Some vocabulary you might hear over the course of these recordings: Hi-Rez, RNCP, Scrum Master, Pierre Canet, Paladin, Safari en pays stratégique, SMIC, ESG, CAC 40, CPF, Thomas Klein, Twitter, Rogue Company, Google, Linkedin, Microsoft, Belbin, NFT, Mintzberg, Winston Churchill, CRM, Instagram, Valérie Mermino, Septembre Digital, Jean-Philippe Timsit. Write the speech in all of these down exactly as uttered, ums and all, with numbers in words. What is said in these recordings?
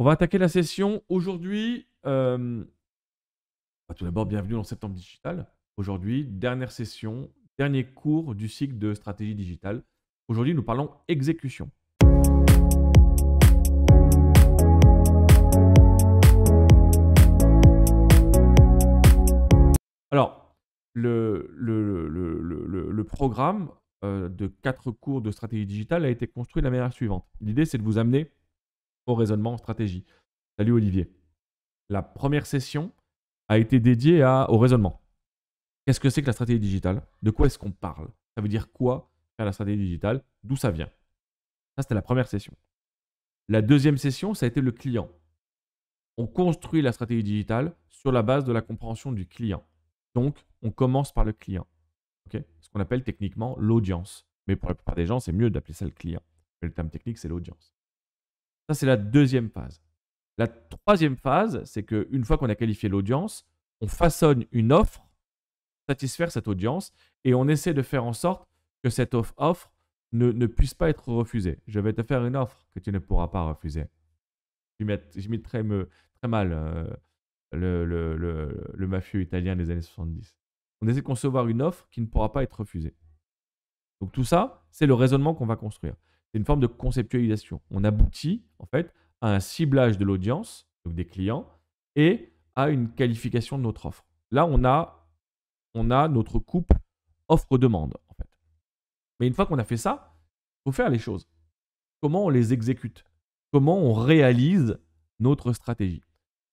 On va attaquer la session aujourd'hui. Euh... Bah, tout d'abord, bienvenue dans Septembre Digital. Aujourd'hui, dernière session, dernier cours du cycle de stratégie digitale. Aujourd'hui, nous parlons exécution. Alors, le, le, le, le, le programme euh, de quatre cours de stratégie digitale a été construit de la manière suivante. L'idée, c'est de vous amener au raisonnement en stratégie. Salut Olivier. La première session a été dédiée à, au raisonnement. Qu'est-ce que c'est que la stratégie digitale? De quoi est-ce qu'on parle? Ça veut dire quoi faire la stratégie digitale? D'où ça vient? Ça, c'était la première session. La deuxième session, ça a été le client. On construit la stratégie digitale sur la base de la compréhension du client. Donc, on commence par le client. Okay, ce qu'on appelle techniquement l'audience. Mais pour la plupart des gens, c'est mieux d'appeler ça le client. Le terme technique, c'est l'audience. Ça, c'est la deuxième phase. La troisième phase, c'est qu'une fois qu'on a qualifié l'audience, on façonne une offre pour satisfaire cette audience et on essaie de faire en sorte que cette offre ne, ne puisse pas être refusée. Je vais te faire une offre que tu ne pourras pas refuser. J'imite très, très mal euh, le, le, le, le mafieux italien des années soixante-dix. On essaie de concevoir une offre qui ne pourra pas être refusée. Donc tout ça, c'est le raisonnement qu'on va construire. C'est une forme de conceptualisation. On aboutit en fait à un ciblage de l'audience, donc des clients, et à une qualification de notre offre. Là, on a, on a notre couple offre-demande en fait. Mais une fois qu'on a fait ça, il faut faire les choses. Comment on les exécute? Comment on réalise notre stratégie?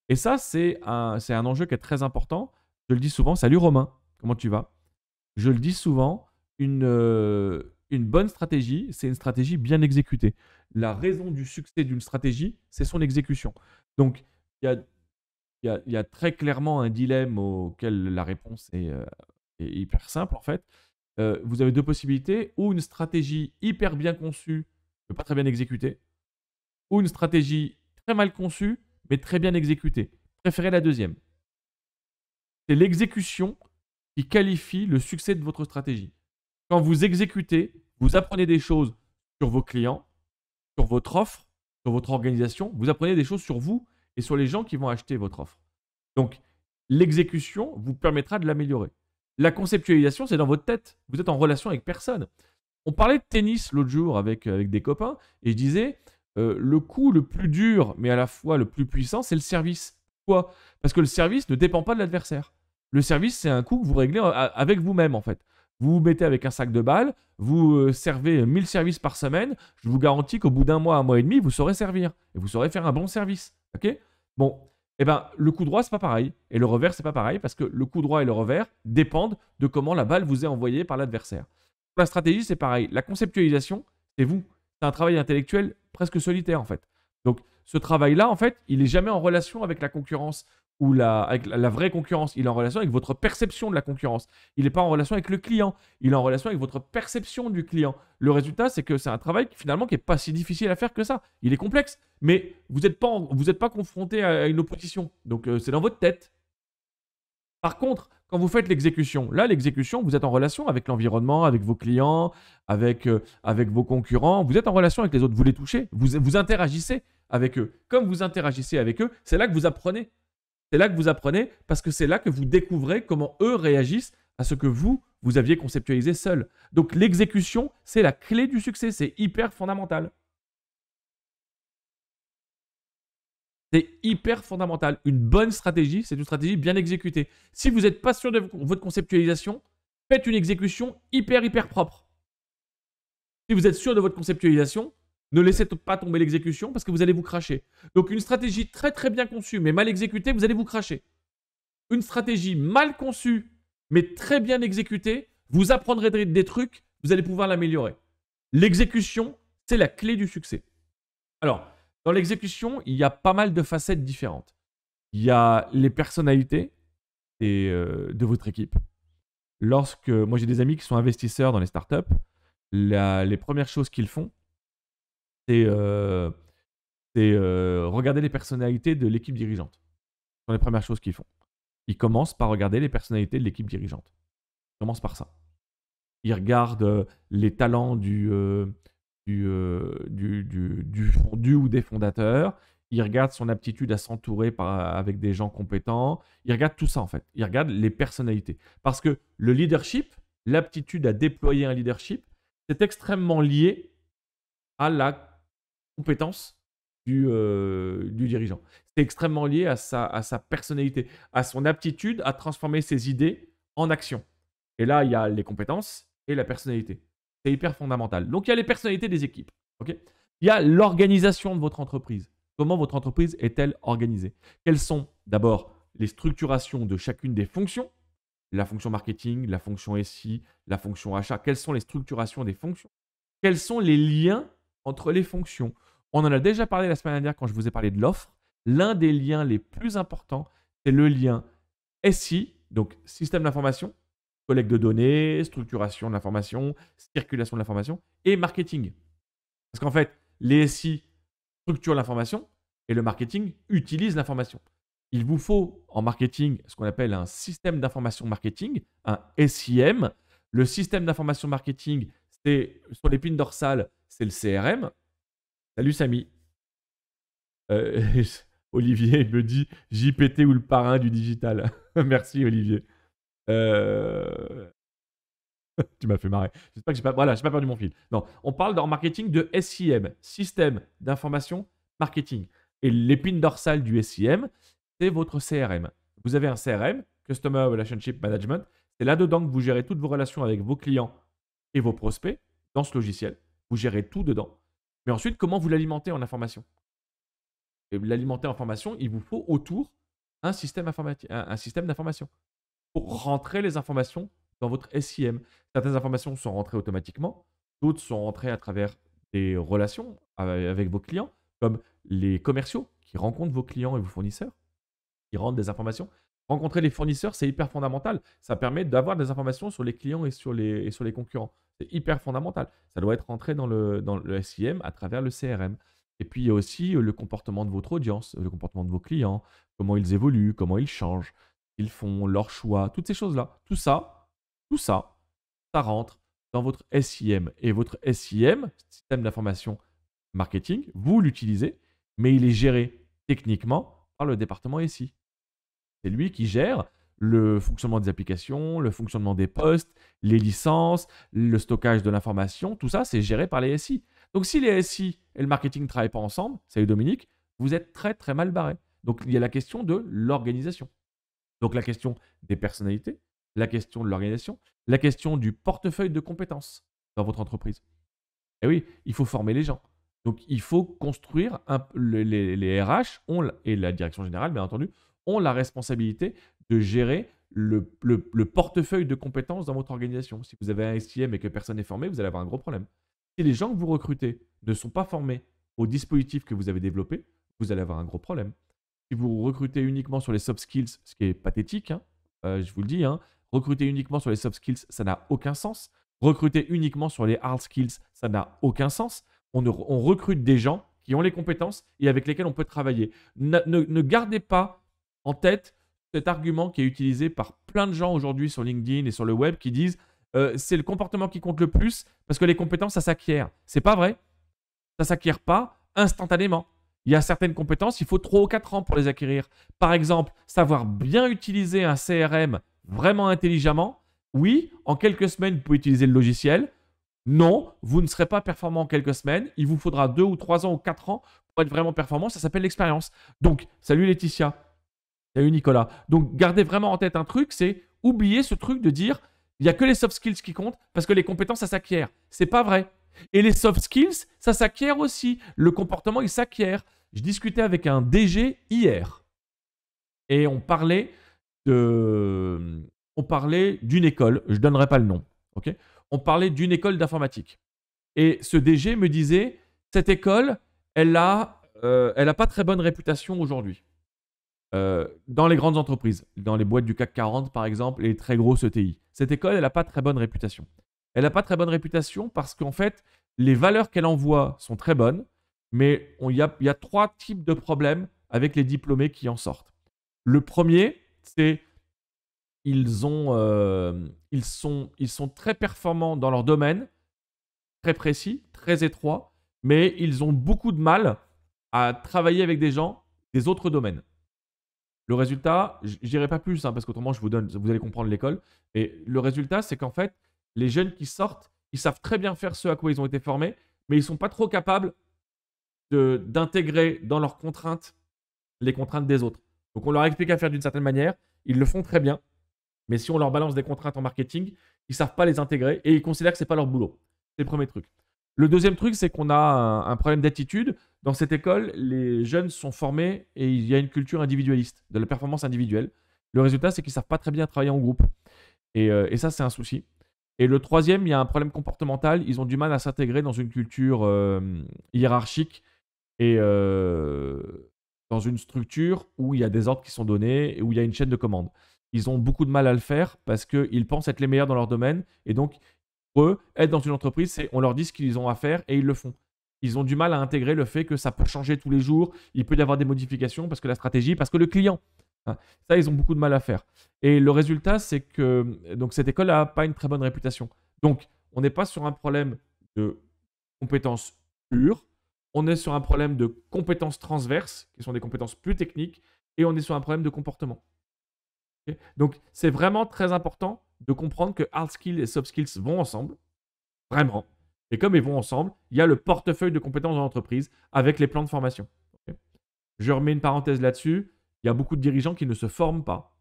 Et ça, c'est un, c'est un enjeu qui est très important. Je le dis souvent, salut Romain, comment tu vas? Je le dis souvent, une... Euh, Une bonne stratégie, c'est une stratégie bien exécutée. La raison du succès d'une stratégie, c'est son exécution. Donc, il y a, y, a, y a très clairement un dilemme auquel la réponse est, euh, est hyper simple, en fait. Euh, vous avez deux possibilités, ou une stratégie hyper bien conçue, mais pas très bien exécutée, ou une stratégie très mal conçue, mais très bien exécutée. Préférez la deuxième. C'est l'exécution qui qualifie le succès de votre stratégie. Quand vous exécutez, vous apprenez des choses sur vos clients, sur votre offre, sur votre organisation. Vous apprenez des choses sur vous et sur les gens qui vont acheter votre offre. Donc, l'exécution vous permettra de l'améliorer. La conceptualisation, c'est dans votre tête. Vous êtes en relation avec personne. On parlait de tennis l'autre jour avec, avec des copains et je disais, euh, le coup le plus dur, mais à la fois le plus puissant, c'est le service. Pourquoi? Parce que le service ne dépend pas de l'adversaire. Le service, c'est un coup que vous réglez avec vous-même en fait. Vous vous mettez avec un sac de balles, vous servez mille services par semaine, je vous garantis qu'au bout d'un mois, un mois et demi, vous saurez servir. Et vous saurez faire un bon service. Okay? Bon, eh ben, le coup droit, c'est pas pareil. Et le revers, c'est pas pareil parce que le coup droit et le revers dépendent de comment la balle vous est envoyée par l'adversaire. Pour la stratégie, c'est pareil. La conceptualisation, c'est vous. C'est un travail intellectuel presque solitaire, en fait. Donc, ce travail-là, en fait, il n'est jamais en relation avec la concurrence. Ou la, avec la, la vraie concurrence, il est en relation avec votre perception de la concurrence. Il n'est pas en relation avec le client, il est en relation avec votre perception du client. Le résultat, c'est que c'est un travail qui, finalement qui n'est pas si difficile à faire que ça. Il est complexe, mais vous n'êtes pas, vous n'êtes pas confronté à, à une opposition. Donc, euh, c'est dans votre tête. Par contre, quand vous faites l'exécution, là, l'exécution, vous êtes en relation avec l'environnement, avec vos clients, avec, euh, avec vos concurrents. Vous êtes en relation avec les autres, vous les touchez, vous, vous interagissez avec eux. Comme vous interagissez avec eux, c'est là que vous apprenez. C'est là que vous apprenez parce que c'est là que vous découvrez comment eux réagissent à ce que vous, vous aviez conceptualisé seul. Donc, l'exécution, c'est la clé du succès. C'est hyper fondamental. C'est hyper fondamental. Une bonne stratégie, c'est une stratégie bien exécutée. Si vous n'êtes pas sûr de votre conceptualisation, faites une exécution hyper, hyper propre. Si vous êtes sûr de votre conceptualisation, ne laissez pas tomber l'exécution parce que vous allez vous cracher. Donc, une stratégie très, très bien conçue mais mal exécutée, vous allez vous cracher. Une stratégie mal conçue mais très bien exécutée, vous apprendrez des trucs, vous allez pouvoir l'améliorer. L'exécution, c'est la clé du succès. Alors, dans l'exécution, il y a pas mal de facettes différentes. Il y a les personnalités et, euh, de votre équipe. Lorsque, moi, j'ai des amis qui sont investisseurs dans les startups. La, les premières choses qu'ils font, c'est euh, euh, regarder les personnalités de l'équipe dirigeante. Ce sont les premières choses qu'ils font. Ils commencent par regarder les personnalités de l'équipe dirigeante. Ils commencent par ça. Ils regardent les talents du, euh, du, euh, du, du, du fondu ou des fondateurs. il regarde son aptitude à s'entourer avec des gens compétents, il regarde tout ça en fait, il regarde les personnalités. Parce que le leadership, l'aptitude à déployer un leadership, c'est extrêmement lié à la compétence du, euh, du dirigeant. C'est extrêmement lié à sa, à sa personnalité, à son aptitude à transformer ses idées en action. Et là, il y a les compétences et la personnalité. C'est hyper fondamental. Donc, il y a les personnalités des équipes. Okay, il y a l'organisation de votre entreprise. Comment votre entreprise est-elle organisée? Quelles sont d'abord les structurations de chacune des fonctions? La fonction marketing, la fonction S I, la fonction achat. Quelles sont les structurations des fonctions? Quels sont les liens entre les fonctions? On en a déjà parlé la semaine dernière quand je vous ai parlé de l'offre. L'un des liens les plus importants, c'est le lien S I, donc système d'information, collecte de données, structuration de l'information, circulation de l'information et marketing. Parce qu'en fait, les S I structurent l'information et le marketing utilise l'information. Il vous faut en marketing ce qu'on appelle un système d'information marketing, un S I M. Le système d'information marketing, c'est sur l'épine dorsale, c'est le C R M. Salut Samy. Euh, Olivier me dit J P T ou le parrain du digital. Merci Olivier. Euh... tu m'as fait marrer. J'espère que j'ai pas... Voilà, j'ai pas perdu mon fil. Non, on parle en marketing de S I M, système d'information marketing. Et l'épine dorsale du S I M, c'est votre C R M. Vous avez un C R M, Customer Relationship Management. C'est là-dedans que vous gérez toutes vos relations avec vos clients et vos prospects dans ce logiciel. Vous gérez tout dedans. Mais ensuite, comment vous l'alimentez en information? L'alimenter en information, il vous faut autour un système informati- un, un système d'information. Pour rentrer les informations dans votre S I M. Certaines informations sont rentrées automatiquement, d'autres sont rentrées à travers des relations avec vos clients, comme les commerciaux qui rencontrent vos clients et vos fournisseurs, qui rentrent des informations. Rencontrer les fournisseurs, c'est hyper fondamental. Ça permet d'avoir des informations sur les clients et sur les, et sur les concurrents. C'est hyper fondamental. Ça doit être rentré dans le, dans le S I M à travers le C R M. Et puis, il y a aussi le comportement de votre audience, le comportement de vos clients, comment ils évoluent, comment ils changent. Ils font leurs choix, toutes ces choses-là. Tout ça, tout ça, ça rentre dans votre S I M. Et votre S I M, système d'information marketing, vous l'utilisez, mais il est géré techniquement par le département S I. C'est lui qui gère le fonctionnement des applications, le fonctionnement des postes, les licences, le stockage de l'information. Tout ça, c'est géré par les S I. Donc, si les S I et le marketing ne travaillent pas ensemble, salut Dominique, vous êtes très, très mal barré. Donc, il y a la question de l'organisation. Donc, la question des personnalités, la question de l'organisation, la question du portefeuille de compétences dans votre entreprise. Et oui, il faut former les gens. Donc, il faut construire, un, les, les R H ont, et la direction générale, bien entendu, ont la responsabilité de gérer le, le, le portefeuille de compétences dans votre organisation. Si vous avez un S I M et que personne n'est formé, vous allez avoir un gros problème. Si les gens que vous recrutez ne sont pas formés au dispositif que vous avez développé, vous allez avoir un gros problème. Si vous recrutez uniquement sur les soft skills, ce qui est pathétique, hein, euh, je vous le dis, hein, recruter uniquement sur les soft skills, ça n'a aucun sens. Recruter uniquement sur les hard skills, ça n'a aucun sens. On, ne, on recrute des gens qui ont les compétences et avec lesquels on peut travailler. Ne, ne, ne gardez pas en tête cet argument qui est utilisé par plein de gens aujourd'hui sur LinkedIn et sur le web qui disent euh, « c'est le comportement qui compte le plus parce que les compétences, ça s'acquiert ». C'est pas vrai. Ça ne s'acquiert pas instantanément. Il y a certaines compétences, il faut trois ou quatre ans pour les acquérir. Par exemple, savoir bien utiliser un C R M vraiment intelligemment. Oui, en quelques semaines, vous pouvez utiliser le logiciel. Non, vous ne serez pas performant en quelques semaines. Il vous faudra deux ou trois ans ou quatre ans pour être vraiment performant. Ça s'appelle l'expérience. Donc, salut Laetitia. Salut Nicolas. Donc, gardez vraiment en tête un truc, c'est oublier ce truc de dire il n'y a que les soft skills qui comptent parce que les compétences, ça s'acquiert. Ce n'est pas vrai. Et les soft skills, ça s'acquiert aussi. Le comportement, il s'acquiert. Je discutais avec un D G hier et on parlait de, on parlait d'une école. Je ne donnerai pas le nom. Ok, on parlait d'une école d'informatique. Et ce D G me disait, cette école, elle n'a euh, elle a pas très bonne réputation aujourd'hui. Euh, dans les grandes entreprises, dans les boîtes du CAC quarante par exemple, les très grosses E T I. Cette école, elle n'a pas très bonne réputation. Elle n'a pas très bonne réputation parce qu'en fait, les valeurs qu'elle envoie sont très bonnes, mais il y a, y a trois types de problèmes avec les diplômés qui en sortent. Le premier, c'est ils, euh, ils, sont, ils sont très performants dans leur domaine, très précis, très étroit, mais ils ont beaucoup de mal à travailler avec des gens des autres domaines. Le résultat, je n'irai pas plus, hein, parce qu'autrement, je vous donne, vous allez comprendre l'école. Et le résultat, c'est qu'en fait, les jeunes qui sortent, ils savent très bien faire ce à quoi ils ont été formés, mais ils ne sont pas trop capables d'intégrer dans leurs contraintes les contraintes des autres. Donc, on leur explique à faire d'une certaine manière, ils le font très bien, mais si on leur balance des contraintes en marketing, ils ne savent pas les intégrer et ils considèrent que ce n'est pas leur boulot. C'est le premier truc. Le deuxième truc, c'est qu'on a un, un problème d'attitude. Dans cette école, les jeunes sont formés et il y a une culture individualiste, de la performance individuelle. Le résultat, c'est qu'ils ne savent pas très bien travailler en groupe. Et, euh, et ça, c'est un souci. Et le troisième, il y a un problème comportemental. Ils ont du mal à s'intégrer dans une culture euh, hiérarchique et euh, dans une structure où il y a des ordres qui sont donnés et où il y a une chaîne de commandes. Ils ont beaucoup de mal à le faire parce qu'ils pensent être les meilleurs dans leur domaine. Et donc, pour eux, être dans une entreprise, c'est on leur dit ce qu'ils ont à faire et ils le font. Ils ont du mal à intégrer le fait que ça peut changer tous les jours. Il peut y avoir des modifications parce que la stratégie, parce que le client. Hein, ça, ils ont beaucoup de mal à faire. Et le résultat, c'est que donc, cette école n'a pas une très bonne réputation. Donc, on n'est pas sur un problème de compétences pures. On est sur un problème de compétences transverses, qui sont des compétences plus techniques. Et on est sur un problème de comportement. Okay, donc, c'est vraiment très important de comprendre que hard skills et soft skills vont ensemble. Vraiment. Et comme ils vont ensemble, il y a le portefeuille de compétences dans l'entreprise avec les plans de formation. Okay. Je remets une parenthèse là-dessus. Il y a beaucoup de dirigeants qui ne se forment pas.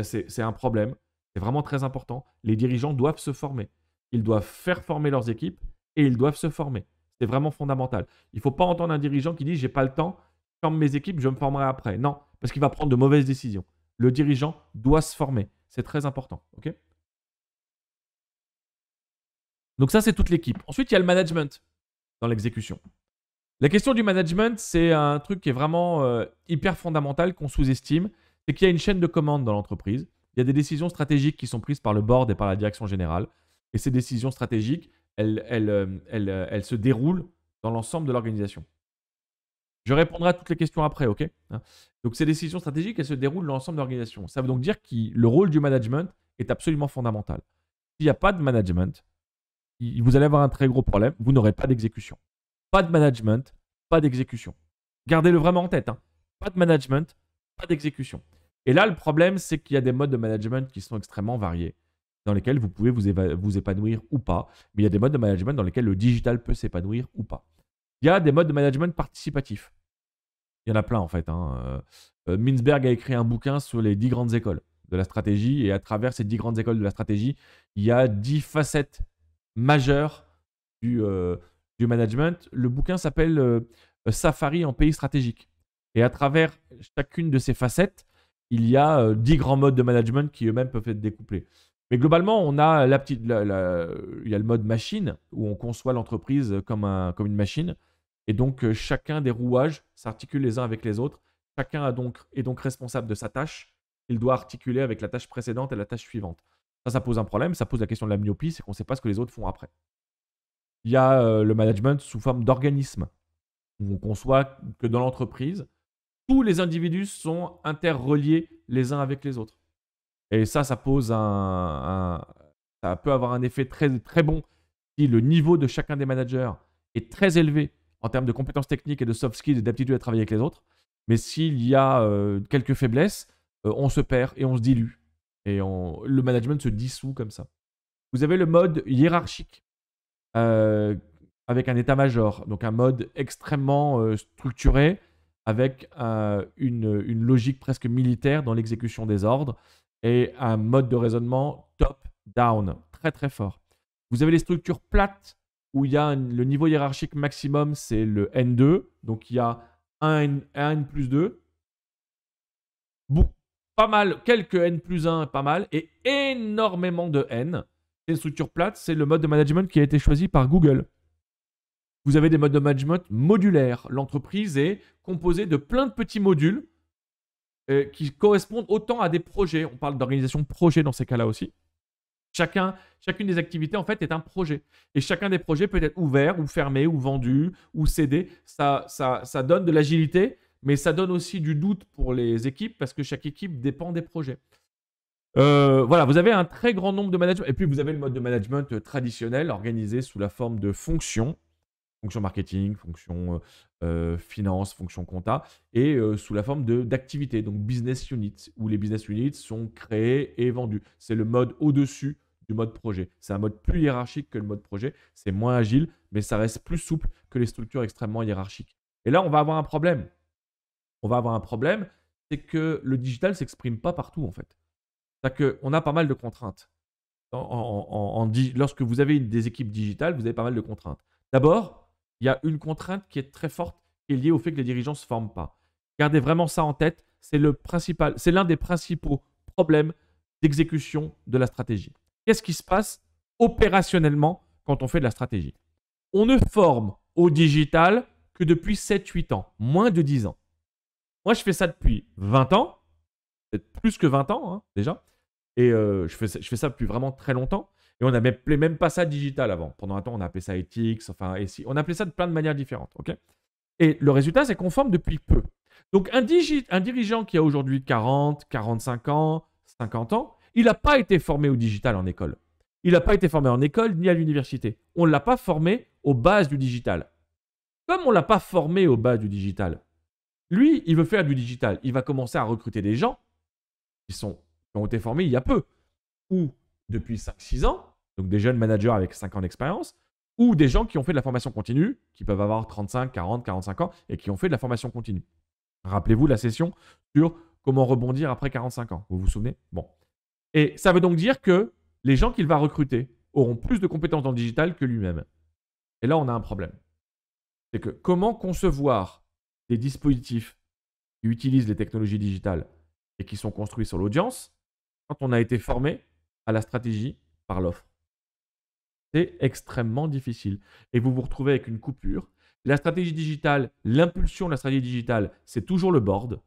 C'est un problème. C'est vraiment très important. Les dirigeants doivent se former. Ils doivent faire former leurs équipes et ils doivent se former. C'est vraiment fondamental. Il ne faut pas entendre un dirigeant qui dit « j'ai pas le temps, je forme mes équipes, je me formerai après ». Non, parce qu'il va prendre de mauvaises décisions. Le dirigeant doit se former. C'est très important. Okay. Donc ça, c'est toute l'équipe. Ensuite, il y a le management dans l'exécution. La question du management, c'est un truc qui est vraiment euh, hyper fondamental, qu'on sous-estime. C'est qu'il y a une chaîne de commande dans l'entreprise. Il y a des décisions stratégiques qui sont prises par le board et par la direction générale. Et ces décisions stratégiques, elles, elles, elles, elles, elles se déroulent dans l'ensemble de l'organisation. Je répondrai à toutes les questions après, ok? Donc ces décisions stratégiques, elles se déroulent dans l'ensemble de l'organisation. Ça veut donc dire que le rôle du management est absolument fondamental. S'il n'y a pas de management, vous allez avoir un très gros problème, vous n'aurez pas d'exécution. Pas de management, pas d'exécution. Gardez-le vraiment en tête. Hein. Pas de management, pas d'exécution. Et là, le problème, c'est qu'il y a des modes de management qui sont extrêmement variés, dans lesquels vous pouvez vous, vous épanouir ou pas. Mais il y a des modes de management dans lesquels le digital peut s'épanouir ou pas. Il y a des modes de management participatifs. Il y en a plein, en fait. Hein. Euh, Mintzberg a écrit un bouquin sur les dix grandes écoles de la stratégie. Et à travers ces dix grandes écoles de la stratégie, il y a dix facettes majeur du, euh, du management. Le bouquin s'appelle euh, « Safari en pays stratégique ». Et à travers chacune de ces facettes, il y a euh, dix grands modes de management qui eux-mêmes peuvent être découplés. Mais globalement, on a la petite, la, la, il y a le mode machine, où on conçoit l'entreprise comme, un, comme une machine. Et donc, euh, chacun des rouages s'articule les uns avec les autres. Chacun a donc, est donc responsable de sa tâche. Il doit articuler avec la tâche précédente et la tâche suivante. Ça, ça pose un problème, ça pose la question de la myopie, c'est qu'on ne sait pas ce que les autres font après. Il y a euh, le management sous forme d'organisme, où on conçoit que dans l'entreprise, tous les individus sont interreliés les uns avec les autres. Et ça, ça pose un, un, ça peut avoir un effet très, très bon si le niveau de chacun des managers est très élevé en termes de compétences techniques et de soft skills et d'aptitude à travailler avec les autres. Mais s'il y a euh, quelques faiblesses, euh, on se perd et on se dilue. Et on, le management se dissout comme ça. Vous avez le mode hiérarchique euh, avec un état-major, donc un mode extrêmement euh, structuré avec euh, une, une logique presque militaire dans l'exécution des ordres et un mode de raisonnement top-down, très très fort. Vous avez les structures plates où il y a un, le niveau hiérarchique maximum, c'est le N deux, donc il y a un N plus deux. Bon. Pas mal, quelques N plus un, pas mal, et énormément de N. C'est une structure plate, c'est le mode de management qui a été choisi par Google. Vous avez des modes de management modulaires. L'entreprise est composée de plein de petits modules euh, qui correspondent autant à des projets. On parle d'organisation projet dans ces cas-là aussi. Chacun, chacune des activités, en fait, est un projet. Et chacun des projets peut être ouvert, ou fermé, ou vendu, ou cédé. Ça, ça, ça donne de l'agilité. Mais ça donne aussi du doute pour les équipes parce que chaque équipe dépend des projets. Euh, voilà, vous avez un très grand nombre de management. Et puis, vous avez le mode de management traditionnel organisé sous la forme de fonctions. fonction marketing, fonction euh, finance, fonction compta, et euh, sous la forme d'activités, donc business units, où les business units sont créés et vendus. C'est le mode au-dessus du mode projet. C'est un mode plus hiérarchique que le mode projet. C'est moins agile, mais ça reste plus souple que les structures extrêmement hiérarchiques. Et là, on va avoir un problème. On va avoir un problème, c'est que le digital ne s'exprime pas partout, en fait. C'est-à-dire qu'on a pas mal de contraintes. En, en, en, en, lorsque vous avez une, des équipes digitales, vous avez pas mal de contraintes. D'abord, il y a une contrainte qui est très forte, qui est liée au fait que les dirigeants ne se forment pas. Gardez vraiment ça en tête. C'est le principal, c'est l'un des principaux problèmes d'exécution de la stratégie. Qu'est-ce qui se passe opérationnellement quand on fait de la stratégie? On ne forme au digital que depuis sept huit ans, moins de dix ans. Moi, je fais ça depuis vingt ans, peut-être plus que vingt ans hein, déjà. Et euh, je, fais ça, je fais ça depuis vraiment très longtemps. Et on n'appelait même pas ça digital avant. Pendant un temps, on appelait ça éthique, enfin, et si, on appelait ça de plein de manières différentes. Okay, et le résultat, c'est qu'on forme depuis peu. Donc, un, digi, un dirigeant qui a aujourd'hui quarante, quarante-cinq ans, cinquante ans, il n'a pas été formé au digital en école. Il n'a pas été formé en école ni à l'université. On ne l'a pas formé aux bases du digital. Comme on ne l'a pas formé aux bases du digital, lui, il veut faire du digital. Il va commencer à recruter des gens qui, sont, qui ont été formés il y a peu, ou depuis cinq six ans, donc des jeunes managers avec cinq ans d'expérience, ou des gens qui ont fait de la formation continue, qui peuvent avoir trente-cinq, quarante, quarante-cinq ans, et qui ont fait de la formation continue. Rappelez-vous la session sur comment rebondir après quarante-cinq ans. Vous vous souvenez? Bon. Et ça veut donc dire que les gens qu'il va recruter auront plus de compétences dans le digital que lui-même. Et là, on a un problème. C'est que comment concevoir des dispositifs qui utilisent les technologies digitales et qui sont construits sur l'audience quand on a été formé à la stratégie par l'offre? C'est extrêmement difficile. Et vous vous retrouvez avec une coupure. La stratégie digitale, l'impulsion de la stratégie digitale, c'est toujours le board.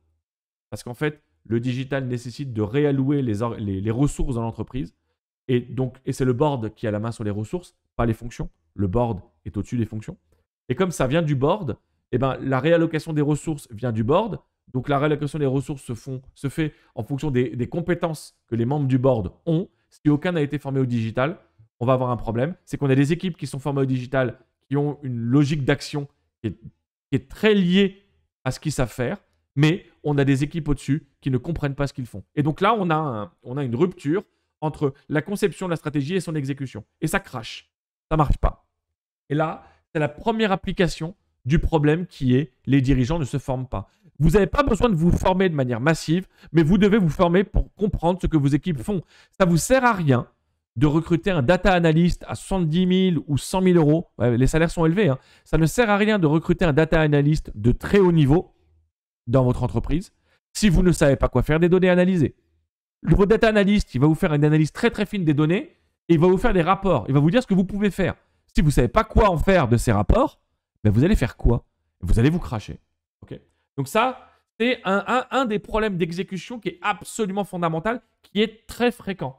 Parce qu'en fait, le digital nécessite de réallouer les, les, les ressources dans l'entreprise. Et donc, et c'est le board qui a la main sur les ressources, pas les fonctions. Le board est au-dessus des fonctions. Et comme ça vient du board, eh ben, la réallocation des ressources vient du board. Donc, la réallocation des ressources se, font, se fait en fonction des, des compétences que les membres du board ont. Si aucun n'a été formé au digital, on va avoir un problème. C'est qu'on a des équipes qui sont formées au digital, qui ont une logique d'action qui, qui est très liée à ce qu'ils savent faire. Mais on a des équipes au-dessus qui ne comprennent pas ce qu'ils font. Et donc là, on a, un, on a une rupture entre la conception de la stratégie et son exécution. Et ça crache. Ça ne marche pas. Et là, c'est la première application du problème qui est les dirigeants ne se forment pas. Vous n'avez pas besoin de vous former de manière massive, mais vous devez vous former pour comprendre ce que vos équipes font. Ça ne vous sert à rien de recruter un data analyst à soixante-dix mille ou cent mille euros. Ouais, les salaires sont élevés, hein. Ça ne sert à rien de recruter un data analyst de très haut niveau dans votre entreprise, si vous ne savez pas quoi faire des données analysées. Le data analyst, il va vous faire une analyse très très fine des données et il va vous faire des rapports. Il va vous dire ce que vous pouvez faire. Si vous ne savez pas quoi en faire de ces rapports, ben vous allez faire quoi? Vous allez vous cracher. Okay, donc ça, c'est un, un, un des problèmes d'exécution qui est absolument fondamental, qui est très fréquent.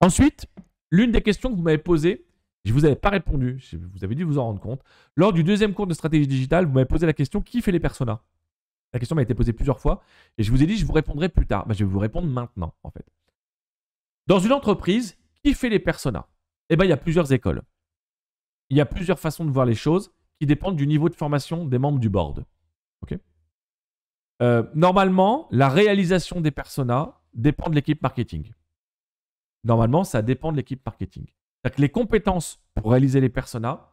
Ensuite, l'une des questions que vous m'avez posées, je ne vous avais pas répondu, vous avez dû vous en rendre compte. Lors du deuxième cours de stratégie digitale, vous m'avez posé la question « Qui fait les personas ?» La question m'a été posée plusieurs fois et je vous ai dit « Je vous répondrai plus tard ». Ben, je vais vous répondre maintenant, en fait. Dans une entreprise, qui fait les personas? Eh ben, il y a plusieurs écoles. Il y a plusieurs façons de voir les choses qui dépendent du niveau de formation des membres du board. Okay, euh, normalement, la réalisation des personas dépend de l'équipe marketing. Normalement, ça dépend de l'équipe marketing. C'est-à-dire que les compétences pour réaliser les personas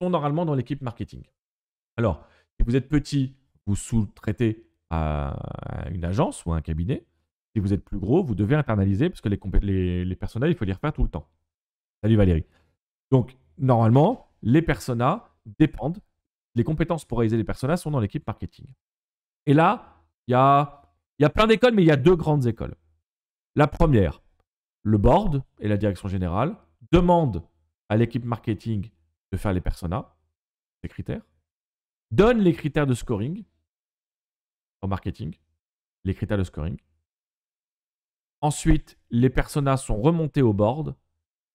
sont normalement dans l'équipe marketing. Alors, si vous êtes petit, vous sous-traitez à une agence ou à un cabinet. Si vous êtes plus gros, vous devez internaliser parce que les, les, les personas, il faut les refaire tout le temps. Salut Valérie. Donc, normalement, les personas dépendent. Les compétences pour réaliser les personas sont dans l'équipe marketing. Et là, il y a, y a plein d'écoles, mais il y a deux grandes écoles. La première, le board et la direction générale demande à l'équipe marketing de faire les personas, les critères, donne les critères de scoring au marketing, les critères de scoring. Ensuite, les personas sont remontés au board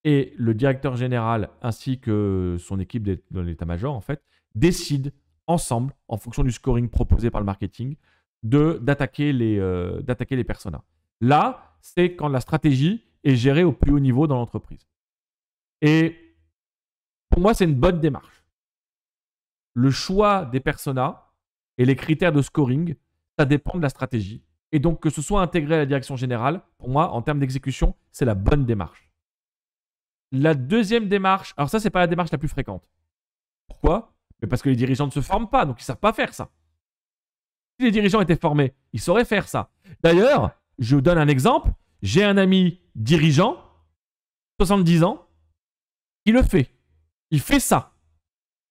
et le directeur général ainsi que son équipe de l'état-major en fait décident ensemble, en fonction du scoring proposé par le marketing, d'attaquer les, euh, d'attaquer les personas. Là, c'est quand la stratégie est gérée au plus haut niveau dans l'entreprise. Et pour moi, c'est une bonne démarche. Le choix des personas et les critères de scoring, ça dépend de la stratégie. Et donc, que ce soit intégré à la direction générale, pour moi, en termes d'exécution, c'est la bonne démarche. La deuxième démarche, alors ça, ce n'est pas la démarche la plus fréquente. Pourquoi? Parce que les dirigeants ne se forment pas, donc ils ne savent pas faire ça. Si les dirigeants étaient formés, ils sauraient faire ça. D'ailleurs, je vous donne un exemple. J'ai un ami dirigeant, soixante-dix ans, qui le fait. Il fait ça.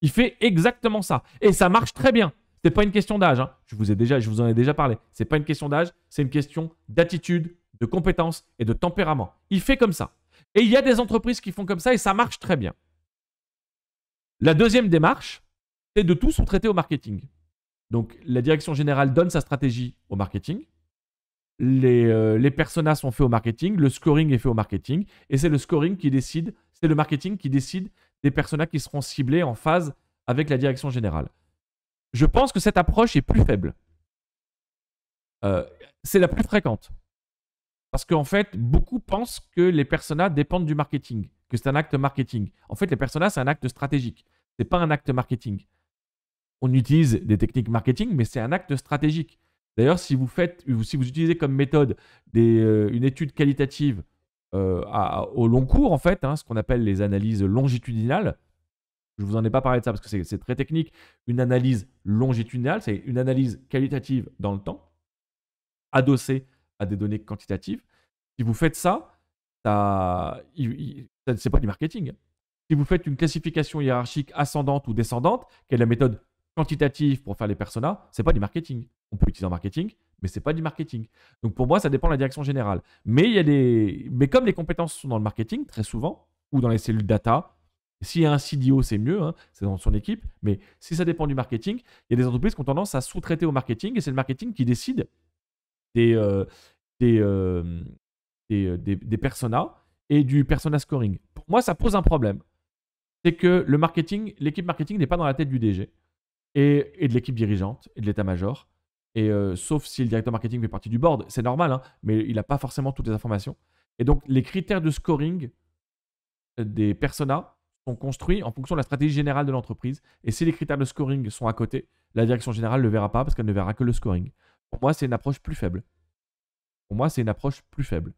Il fait exactement ça. Et ça marche très bien. Ce n'est pas une question d'âge, hein. Je vous ai déjà, je vous en ai déjà parlé. Ce n'est pas une question d'âge, c'est une question d'attitude, de compétence et de tempérament. Il fait comme ça. Et il y a des entreprises qui font comme ça et ça marche très bien. La deuxième démarche, c'est de tout sous-traiter au marketing. Donc, la direction générale donne sa stratégie au marketing. Les, euh, les personas sont faits au marketing. Le scoring est fait au marketing. Et c'est le scoring qui décide, c'est le marketing qui décide des personas qui seront ciblés en phase avec la direction générale. Je pense que cette approche est plus faible. Euh, c'est la plus fréquente. Parce qu'en fait, beaucoup pensent que les personas dépendent du marketing, que c'est un acte marketing. En fait, les personas, c'est un acte stratégique. Ce n'est pas un acte marketing. On utilise des techniques marketing, mais c'est un acte stratégique. D'ailleurs, si vous faites, si vous utilisez comme méthode des, euh, une étude qualitative euh, à, au long cours, en fait, hein, ce qu'on appelle les analyses longitudinales, je ne vous en ai pas parlé de ça parce que c'est très technique, une analyse longitudinale, c'est une analyse qualitative dans le temps, adossée à des données quantitatives. Si vous faites ça, ça, ça ce n'est pas du marketing. Si vous faites une classification hiérarchique ascendante ou descendante, qui est la méthode quantitative pour faire les personas, ce n'est pas du marketing. On peut l'utiliser en marketing, mais ce n'est pas du marketing. Donc pour moi, ça dépend de la direction générale. Mais, il y a des... mais comme les compétences sont dans le marketing, très souvent, ou dans les cellules data, s'il y a un C D O, c'est mieux, hein, c'est dans son équipe, mais si ça dépend du marketing, il y a des entreprises qui ont tendance à sous-traiter au marketing et c'est le marketing qui décide des, euh, des, euh, des, des, des personas et du persona scoring. Pour moi, ça pose un problème. C'est que le marketing, l'équipe marketing n'est pas dans la tête du D G et, et de l'équipe dirigeante et de l'état-major. Et euh, sauf si le directeur marketing fait partie du board, c'est normal, hein, mais il n'a pas forcément toutes les informations. Et donc, les critères de scoring des personas sont construits en fonction de la stratégie générale de l'entreprise. Et si les critères de scoring sont à côté, la direction générale ne le verra pas parce qu'elle ne verra que le scoring. Pour moi, c'est une approche plus faible. Pour moi, c'est une approche plus faible.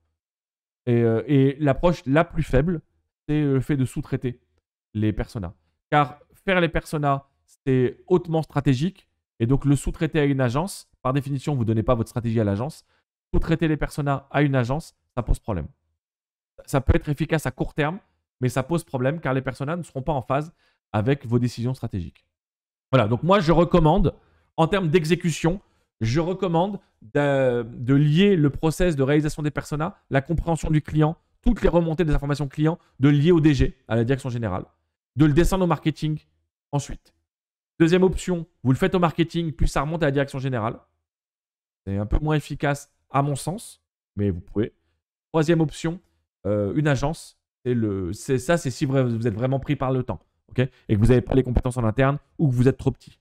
Et, euh, et l'approche la plus faible, c'est le fait de sous-traiter les personas. Car faire les personas, c'est hautement stratégique. Et donc, le sous-traiter à une agence, par définition, vous ne donnez pas votre stratégie à l'agence. Sous-traiter les personas à une agence, ça pose problème. Ça peut être efficace à court terme, mais ça pose problème car les personas ne seront pas en phase avec vos décisions stratégiques. Voilà, donc moi, je recommande, en termes d'exécution, je recommande de, de lier le process de réalisation des personas, la compréhension du client, toutes les remontées des informations clients, de lier au D G, à la direction générale, de le descendre au marketing ensuite. Deuxième option, vous le faites au marketing, puis ça remonte à la direction générale. C'est un peu moins efficace à mon sens, mais vous pouvez. Troisième option, euh, une agence. Et le, c'est ça, c'est si vous êtes vraiment pris par le temps, okay, et que vous n'avez pas les compétences en interne ou que vous êtes trop petit.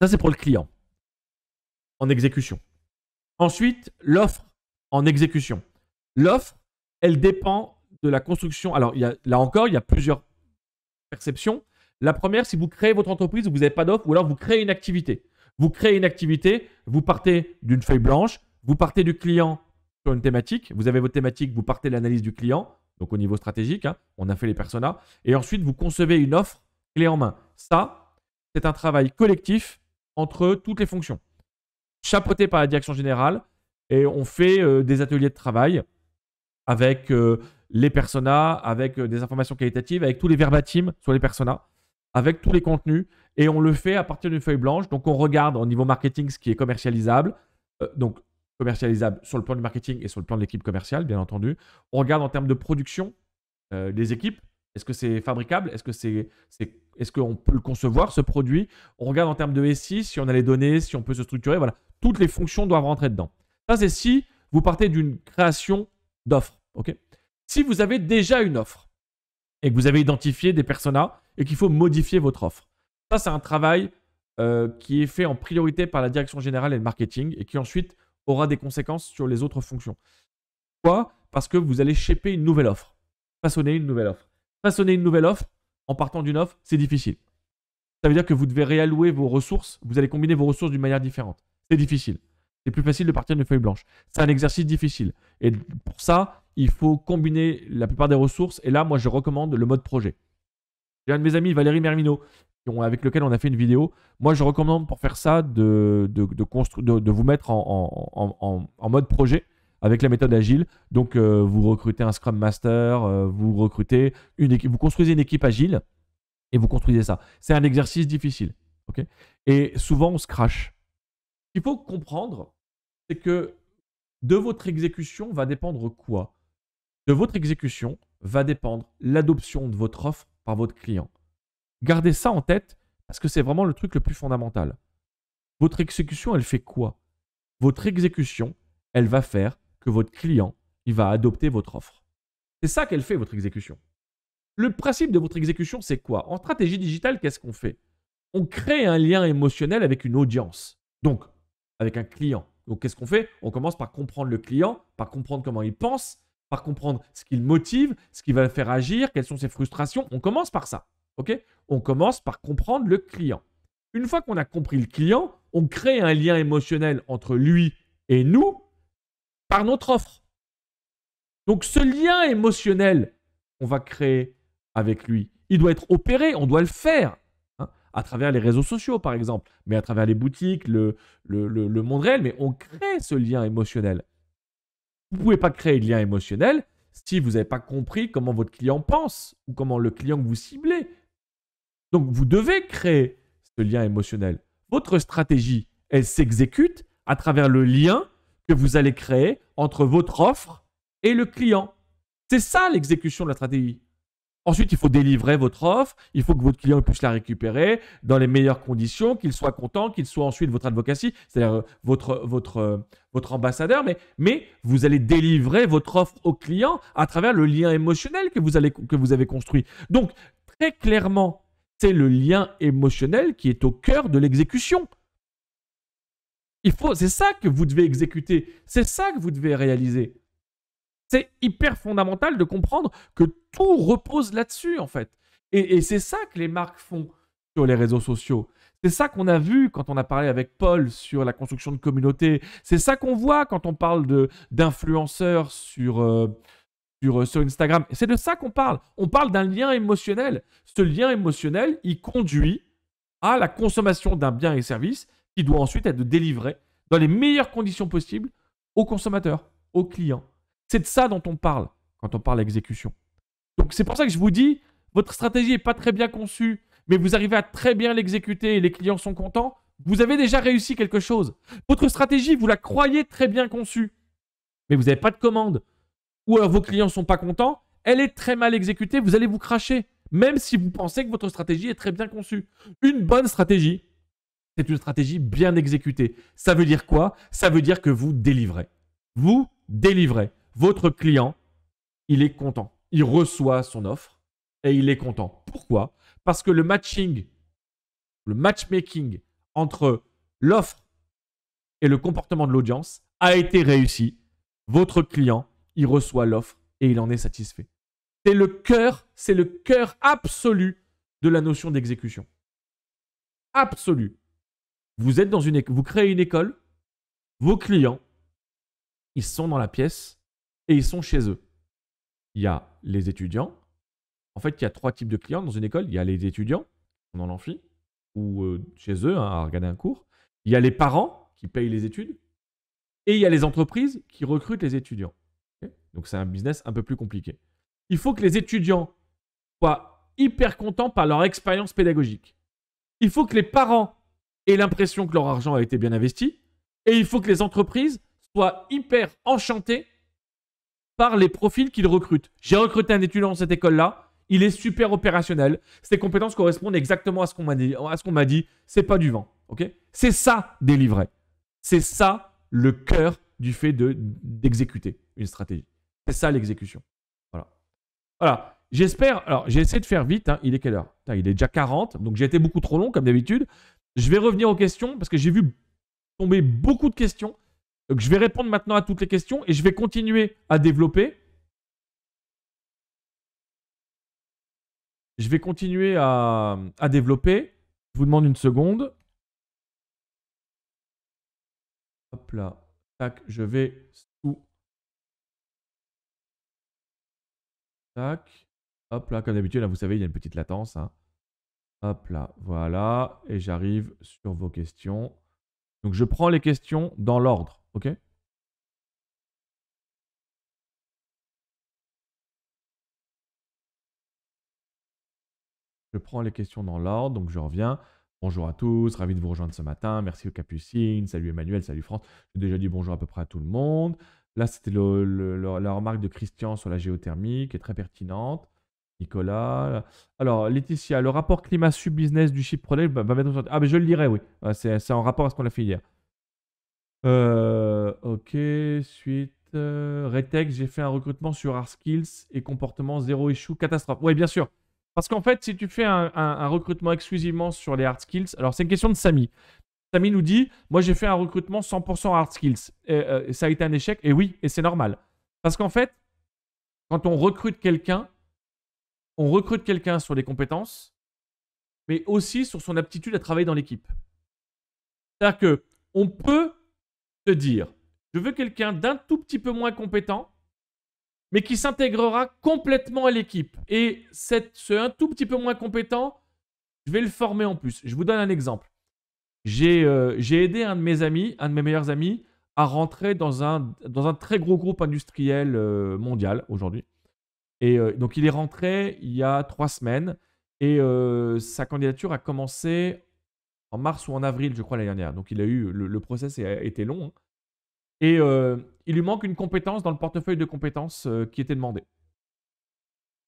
Ça, c'est pour le client, en exécution. Ensuite, l'offre en exécution. L'offre, elle dépend de la construction. Alors, il y a, là encore, il y a plusieurs perception. La première, si vous créez votre entreprise, vous n'avez pas d'offre, ou alors vous créez une activité. Vous créez une activité, vous partez d'une feuille blanche, vous partez du client sur une thématique, vous avez votre thématique, vous partez de l'analyse du client, donc au niveau stratégique, hein, on a fait les personas, et ensuite vous concevez une offre clé en main. Ça, c'est un travail collectif entre toutes les fonctions, chapeauté par la direction générale, et on fait euh, des ateliers de travail avec euh, les personas, avec des informations qualitatives, avec tous les verbatims sur les personas, avec tous les contenus. Et on le fait à partir d'une feuille blanche. Donc, on regarde au niveau marketing ce qui est commercialisable. Euh, donc, commercialisable sur le plan du marketing et sur le plan de l'équipe commerciale, bien entendu. On regarde en termes de production euh, les équipes. Est-ce que c'est fabricable? Est-ce que c'est, c'est, est-ce qu'on peut le concevoir, ce produit? On regarde en termes de S I, si on a les données, si on peut se structurer. Voilà. Toutes les fonctions doivent rentrer dedans. Ça, c'est si vous partez d'une création d'offres. OK ? Si vous avez déjà une offre et que vous avez identifié des personas et qu'il faut modifier votre offre, ça, c'est un travail euh, qui est fait en priorité par la direction générale et le marketing et qui ensuite aura des conséquences sur les autres fonctions. Pourquoi? Parce que vous allez shaper une nouvelle offre. façonner une nouvelle offre. Façonner une nouvelle offre en partant d'une offre, c'est difficile. Ça veut dire que vous devez réallouer vos ressources, vous allez combiner vos ressources d'une manière différente. C'est difficile. C'est plus facile de partir d'une feuille blanche. C'est un exercice difficile. Et pour ça, il faut combiner la plupart des ressources. Et là, moi, je recommande le mode projet. J'ai un de mes amis, Valérie Mermino, avec lequel on a fait une vidéo. Moi, je recommande pour faire ça de, de, de, constru de, de vous mettre en, en, en, en mode projet avec la méthode agile. Donc, euh, vous recrutez un Scrum Master, euh, vous recrutez une équipe, vous construisez une équipe agile et vous construisez ça. C'est un exercice difficile. Okay, et souvent, on se crache. Ce qu'il faut comprendre, c'est que de votre exécution va dépendre quoi? De votre exécution va dépendre l'adoption de votre offre par votre client. Gardez ça en tête parce que c'est vraiment le truc le plus fondamental. Votre exécution, elle fait quoi? Votre exécution, elle va faire que votre client, il va adopter votre offre. C'est ça qu'elle fait, votre exécution. Le principe de votre exécution, c'est quoi? En stratégie digitale, qu'est-ce qu'on fait? On crée un lien émotionnel avec une audience. Donc, avec un client. Donc, qu'est-ce qu'on fait? On commence par comprendre le client, par comprendre comment il pense, par comprendre ce qu'il motive, ce qui va le faire agir, quelles sont ses frustrations. On commence par ça. Okay, on commence par comprendre le client. Une fois qu'on a compris le client, on crée un lien émotionnel entre lui et nous par notre offre. Donc, ce lien émotionnel qu'on va créer avec lui, il doit être opéré, on doit le faire. À travers les réseaux sociaux, par exemple, mais à travers les boutiques, le, le, le, le monde réel, mais on crée ce lien émotionnel. Vous ne pouvez pas créer de lien émotionnel si vous n'avez pas compris comment votre client pense ou comment le client que vous ciblez. Donc, vous devez créer ce lien émotionnel. Votre stratégie, elle s'exécute à travers le lien que vous allez créer entre votre offre et le client. C'est ça l'exécution de la stratégie. Ensuite, il faut délivrer votre offre, il faut que votre client puisse la récupérer dans les meilleures conditions, qu'il soit content, qu'il soit ensuite votre advocacy, c'est-à-dire votre, votre, votre ambassadeur, mais, mais vous allez délivrer votre offre au client à travers le lien émotionnel que vous, allez, que vous avez construit. Donc, très clairement, c'est le lien émotionnel qui est au cœur de l'exécution. C'est ça que vous devez exécuter, c'est ça que vous devez réaliser. C'est hyper fondamental de comprendre que tout repose là-dessus, en fait. Et, et c'est ça que les marques font sur les réseaux sociaux. C'est ça qu'on a vu quand on a parlé avec Paul sur la construction de communautés. C'est ça qu'on voit quand on parle d'influenceurs sur, euh, sur, sur Instagram. C'est de ça qu'on parle. On parle d'un lien émotionnel. Ce lien émotionnel, il conduit à la consommation d'un bien et service qui doit ensuite être délivré dans les meilleures conditions possibles aux consommateurs, aux clients. C'est de ça dont on parle quand on parle d'exécution. Donc, c'est pour ça que je vous dis, votre stratégie n'est pas très bien conçue, mais vous arrivez à très bien l'exécuter et les clients sont contents, vous avez déjà réussi quelque chose. Votre stratégie, vous la croyez très bien conçue, mais vous n'avez pas de commande, ou alors vos clients ne sont pas contents, elle est très mal exécutée, vous allez vous cracher, même si vous pensez que votre stratégie est très bien conçue. Une bonne stratégie, c'est une stratégie bien exécutée. Ça veut dire quoi? Ça veut dire que vous délivrez. Vous délivrez. Votre client, il est content. Il reçoit son offre et il est content. Pourquoi? Parce que le matching, le matchmaking entre l'offre et le comportement de l'audience a été réussi. Votre client, il reçoit l'offre et il en est satisfait. C'est le cœur, c'est le cœur absolu de la notion d'exécution. Absolu. Vous êtes dans une, vous créez une école, vos clients, ils sont dans la pièce. Et ils sont chez eux. Il y a les étudiants. En fait, il y a trois types de clients dans une école. Il y a les étudiants, qui sont dans l'amphi, ou euh, chez eux, hein, à regarder un cours. Il y a les parents qui payent les études. Et il y a les entreprises qui recrutent les étudiants. Okay, donc, c'est un business un peu plus compliqué. Il faut que les étudiants soient hyper contents par leur expérience pédagogique. Il faut que les parents aient l'impression que leur argent a été bien investi. Et il faut que les entreprises soient hyper enchantées par les profils qu'ils recrutent. J'ai recruté un étudiant dans cette école-là, il est super opérationnel, ses compétences correspondent exactement à ce qu'on m'a dit, à ce qu'on m'a dit, c'est pas du vent. Okay, c'est ça, délivrer. C'est ça, le cœur du fait de, d'exécuter une stratégie. C'est ça, l'exécution. Voilà. Voilà. J'espère, alors j'ai essayé de faire vite, hein. Il est quelle heure? Putain, il est déjà quarante, donc j'ai été beaucoup trop long, comme d'habitude. Je vais revenir aux questions, parce que j'ai vu tomber beaucoup de questions. Donc, je vais répondre maintenant à toutes les questions et je vais continuer à développer. Je vais continuer à, à développer. Je vous demande une seconde. Hop là. Tac, je vais sous. Tac. Hop là, comme d'habitude, là, vous savez, il y a une petite latence. Hein. Hop là, voilà. Et j'arrive sur vos questions. Donc, je prends les questions dans l'ordre, OK ? Je prends les questions dans l'ordre, donc je reviens. Bonjour à tous, ravi de vous rejoindre ce matin. Merci aux Capucines, salut Emmanuel, salut France. J'ai déjà dit bonjour à peu près à tout le monde. Là, c'était le, le, la remarque de Christian sur la géothermie qui est très pertinente. Nicolas. Alors, Laetitia, le rapport climat sub-business du Chip Product va mettre en sorte. Ah, mais je le lirai, oui. C'est en rapport à ce qu'on a fait hier. Euh, ok, suite. Euh, Retex, j'ai fait un recrutement sur Hard Skills et comportement zéro issue catastrophe. Oui, bien sûr. Parce qu'en fait, si tu fais un, un, un recrutement exclusivement sur les hard skills, alors c'est une question de Samy. Samy nous dit, moi j'ai fait un recrutement cent pour cent hard skills. Et, euh, ça a été un échec, et oui, et c'est normal. Parce qu'en fait, quand on recrute quelqu'un, on recrute quelqu'un sur les compétences, mais aussi sur son aptitude à travailler dans l'équipe. C'est-à-dire qu'on peut te dire, je veux quelqu'un d'un tout petit peu moins compétent, mais qui s'intégrera complètement à l'équipe. Et cette, ce un tout petit peu moins compétent, je vais le former en plus. Je vous donne un exemple. J'ai euh, j'ai aidé un de mes amis, un de mes meilleurs amis, à rentrer dans un, dans un très gros groupe industriel euh, mondial aujourd'hui. Et euh, donc, il est rentré il y a trois semaines. Et euh, sa candidature a commencé en mars ou en avril, je crois, l'année dernière. Donc, il a eu le, le process a été long. Hein. Et euh, il lui manque une compétence dans le portefeuille de compétences euh, qui était demandée.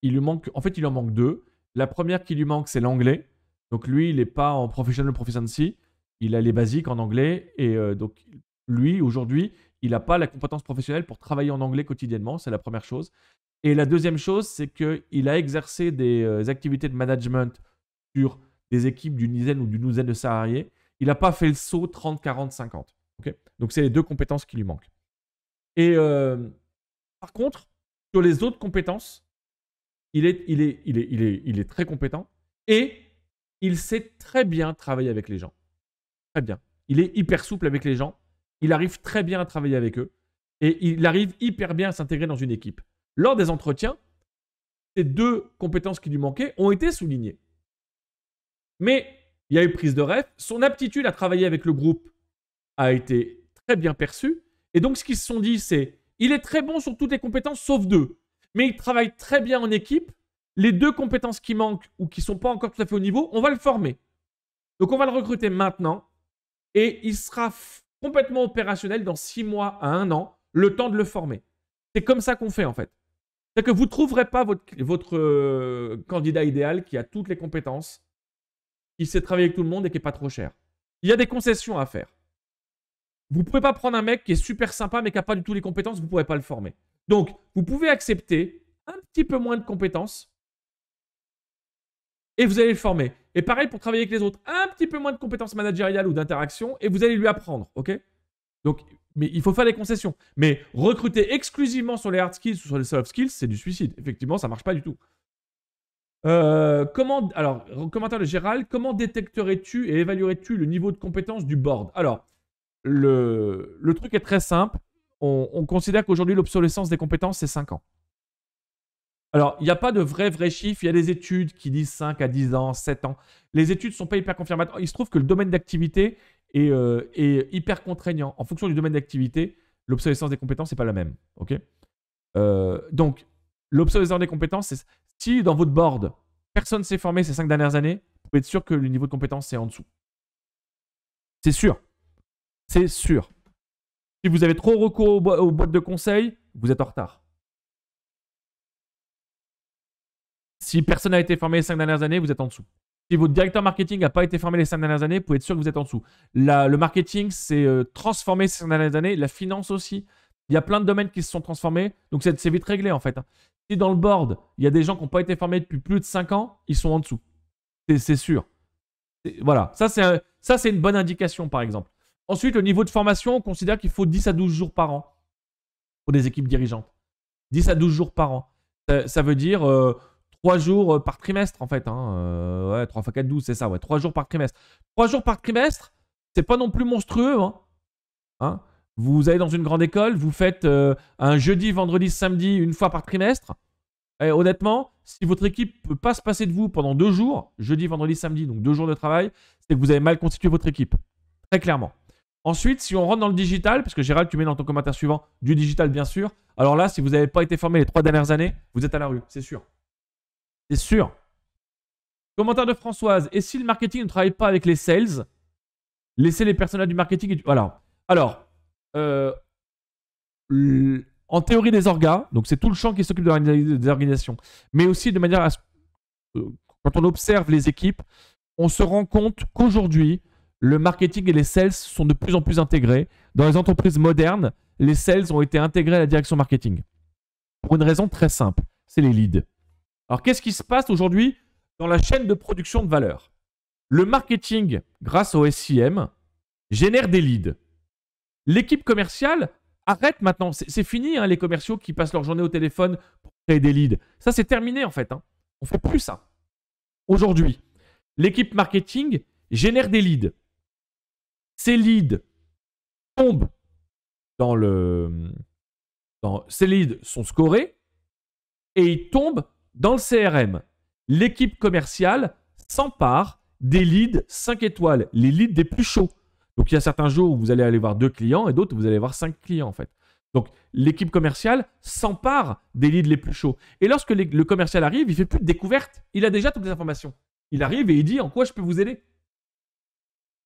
Il lui manque, en fait, il en manque deux. La première qui lui manque, c'est l'anglais. Donc lui, il n'est pas en professional proficiency. Il a les basiques en anglais. Et euh, donc lui, aujourd'hui, il n'a pas la compétence professionnelle pour travailler en anglais quotidiennement. C'est la première chose. Et la deuxième chose, c'est qu'il a exercé des euh, activités de management sur des équipes d'une dizaine ou d'une douzaine de salariés. Il n'a pas fait le saut trente, quarante, cinquante. Okay. Donc, c'est les deux compétences qui lui manquent. Et euh, par contre, sur les autres compétences, il est, il est, il est, il est, il est très compétent et il sait très bien travailler avec les gens. Très bien. Il est hyper souple avec les gens. Il arrive très bien à travailler avec eux et il arrive hyper bien à s'intégrer dans une équipe. Lors des entretiens, ces deux compétences qui lui manquaient ont été soulignées. Mais il y a eu prise de ref. Son aptitude à travailler avec le groupe a été très bien perçu. Et donc, ce qu'ils se sont dit, c'est il est très bon sur toutes les compétences sauf deux. Mais il travaille très bien en équipe. Les deux compétences qui manquent ou qui ne sont pas encore tout à fait au niveau, on va le former. Donc, on va le recruter maintenant. Et il sera complètement opérationnel dans six mois à un an, le temps de le former. C'est comme ça qu'on fait, en fait. C'est-à-dire que vous ne trouverez pas votre, votre euh, candidat idéal qui a toutes les compétences, qui sait travailler avec tout le monde et qui n'est pas trop cher. Il y a des concessions à faire. Vous ne pouvez pas prendre un mec qui est super sympa mais qui n'a pas du tout les compétences, vous ne pouvez pas le former. Donc, vous pouvez accepter un petit peu moins de compétences et vous allez le former. Et pareil pour travailler avec les autres, un petit peu moins de compétences managériales ou d'interaction et vous allez lui apprendre, ok? Donc, mais il faut faire des concessions. Mais recruter exclusivement sur les hard skills ou sur les soft skills, c'est du suicide. Effectivement, ça ne marche pas du tout. Euh, comment, alors, commentaire de Gérald, comment détecterais-tu et évaluerais-tu le niveau de compétence du board? Alors, Le, le truc est très simple. On, on considère qu'aujourd'hui, l'obsolescence des compétences, c'est cinq ans. Alors, il n'y a pas de vrai, vrai chiffre. Il y a des études qui disent cinq à dix ans, sept ans. Les études ne sont pas hyper confirmatoires. Il se trouve que le domaine d'activité est, euh, est hyper contraignant. En fonction du domaine d'activité, l'obsolescence des compétences n'est pas la même. Okay euh, donc, l'obsolescence des compétences, c'est si dans votre board, personne ne s'est formé ces cinq dernières années, vous pouvez être sûr que le niveau de compétence, c'est en dessous. C'est sûr. C'est sûr. Si vous avez trop recours aux, bo aux boîtes de conseil, vous êtes en retard. Si personne n'a été formé les cinq dernières années, vous êtes en dessous. Si votre directeur marketing n'a pas été formé les cinq dernières années, vous pouvez être sûr que vous êtes en dessous. La, le marketing s'est euh, transformé ces cinq dernières années, la finance aussi. Il y a plein de domaines qui se sont transformés, donc c'est vite réglé en fait. Hein. Si dans le board, il y a des gens qui n'ont pas été formés depuis plus de cinq ans, ils sont en dessous. C'est sûr. Voilà, ça c'est un, ça, c'est une bonne indication par exemple. Ensuite, le niveau de formation, on considère qu'il faut dix à douze jours par an pour des équipes dirigeantes. dix à douze jours par an. Ça, ça veut dire euh, trois jours par trimestre, en fait. Hein. Euh, ouais, trois fois quatre, douze, c'est ça. Ouais, trois jours par trimestre. trois jours par trimestre, c'est pas non plus monstrueux. Hein. Hein, vous allez dans une grande école, vous faites euh, un jeudi, vendredi, samedi, une fois par trimestre. Et honnêtement, si votre équipe ne peut pas se passer de vous pendant deux jours, jeudi, vendredi, samedi, donc deux jours de travail, c'est que vous avez mal constitué votre équipe. Très clairement. Ensuite, si on rentre dans le digital, parce que Gérald, tu mets dans ton commentaire suivant, du digital bien sûr. Alors là, si vous n'avez pas été formé les trois dernières années, vous êtes à la rue, c'est sûr. C'est sûr. Commentaire de Françoise. Et si le marketing ne travaille pas avec les sales, laissez les personnels du marketing. Et du... Voilà. Alors, euh, l... en théorie des orgas, donc c'est tout le champ qui s'occupe des organisations, mais aussi de manière à ce... quand on observe les équipes, on se rend compte qu'aujourd'hui, le marketing et les sales sont de plus en plus intégrés. Dans les entreprises modernes, les sales ont été intégrés à la direction marketing. Pour une raison très simple, c'est les leads. Alors, qu'est-ce qui se passe aujourd'hui dans la chaîne de production de valeur? Le marketing, grâce au S I M, génère des leads. L'équipe commerciale arrête maintenant. C'est fini, hein, les commerciaux qui passent leur journée au téléphone pour créer des leads. Ça, c'est terminé en fait. Hein. On ne fait plus ça. Aujourd'hui, l'équipe marketing génère des leads. Ces leads tombent dans le... Dans... Ces leads sont scorés et ils tombent dans le C R M. L'équipe commerciale s'empare des leads cinq étoiles, les leads des plus chauds. Donc, il y a certains jours où vous allez aller voir deux clients et d'autres, vous allez voir cinq clients, en fait. Donc, l'équipe commerciale s'empare des leads les plus chauds. Et lorsque les... le commercial arrive, il ne fait plus de découverte. Il a déjà toutes les informations. Il arrive et il dit « En quoi je peux vous aider ?»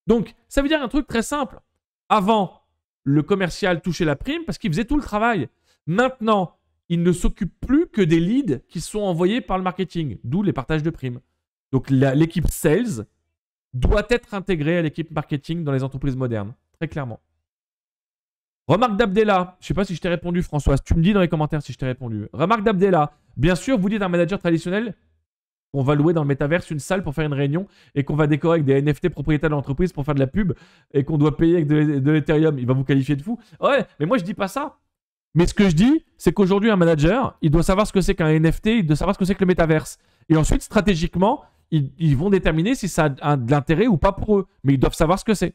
Donc, ça veut dire un truc très simple. Avant, le commercial touchait la prime parce qu'il faisait tout le travail. Maintenant, il ne s'occupe plus que des leads qui sont envoyés par le marketing, d'où les partages de primes. Donc, l'équipe sales doit être intégrée à l'équipe marketing dans les entreprises modernes, très clairement. Remarque d'Abdella, je ne sais pas si je t'ai répondu, Françoise, tu me dis dans les commentaires si je t'ai répondu. Remarque d'Abdella, bien sûr, vous dites à un manager traditionnel qu'on va louer dans le métaverse une salle pour faire une réunion et qu'on va décorer avec des N F T propriétaires de l'entreprise pour faire de la pub et qu'on doit payer avec de l'Ethereum. Il va vous qualifier de fou. Ouais, mais moi, je ne dis pas ça. Mais ce que je dis, c'est qu'aujourd'hui, un manager, il doit savoir ce que c'est qu'un N F T, il doit savoir ce que c'est que le métaverse. Et ensuite, stratégiquement, ils, ils vont déterminer si ça a de l'intérêt ou pas pour eux. Mais ils doivent savoir ce que c'est.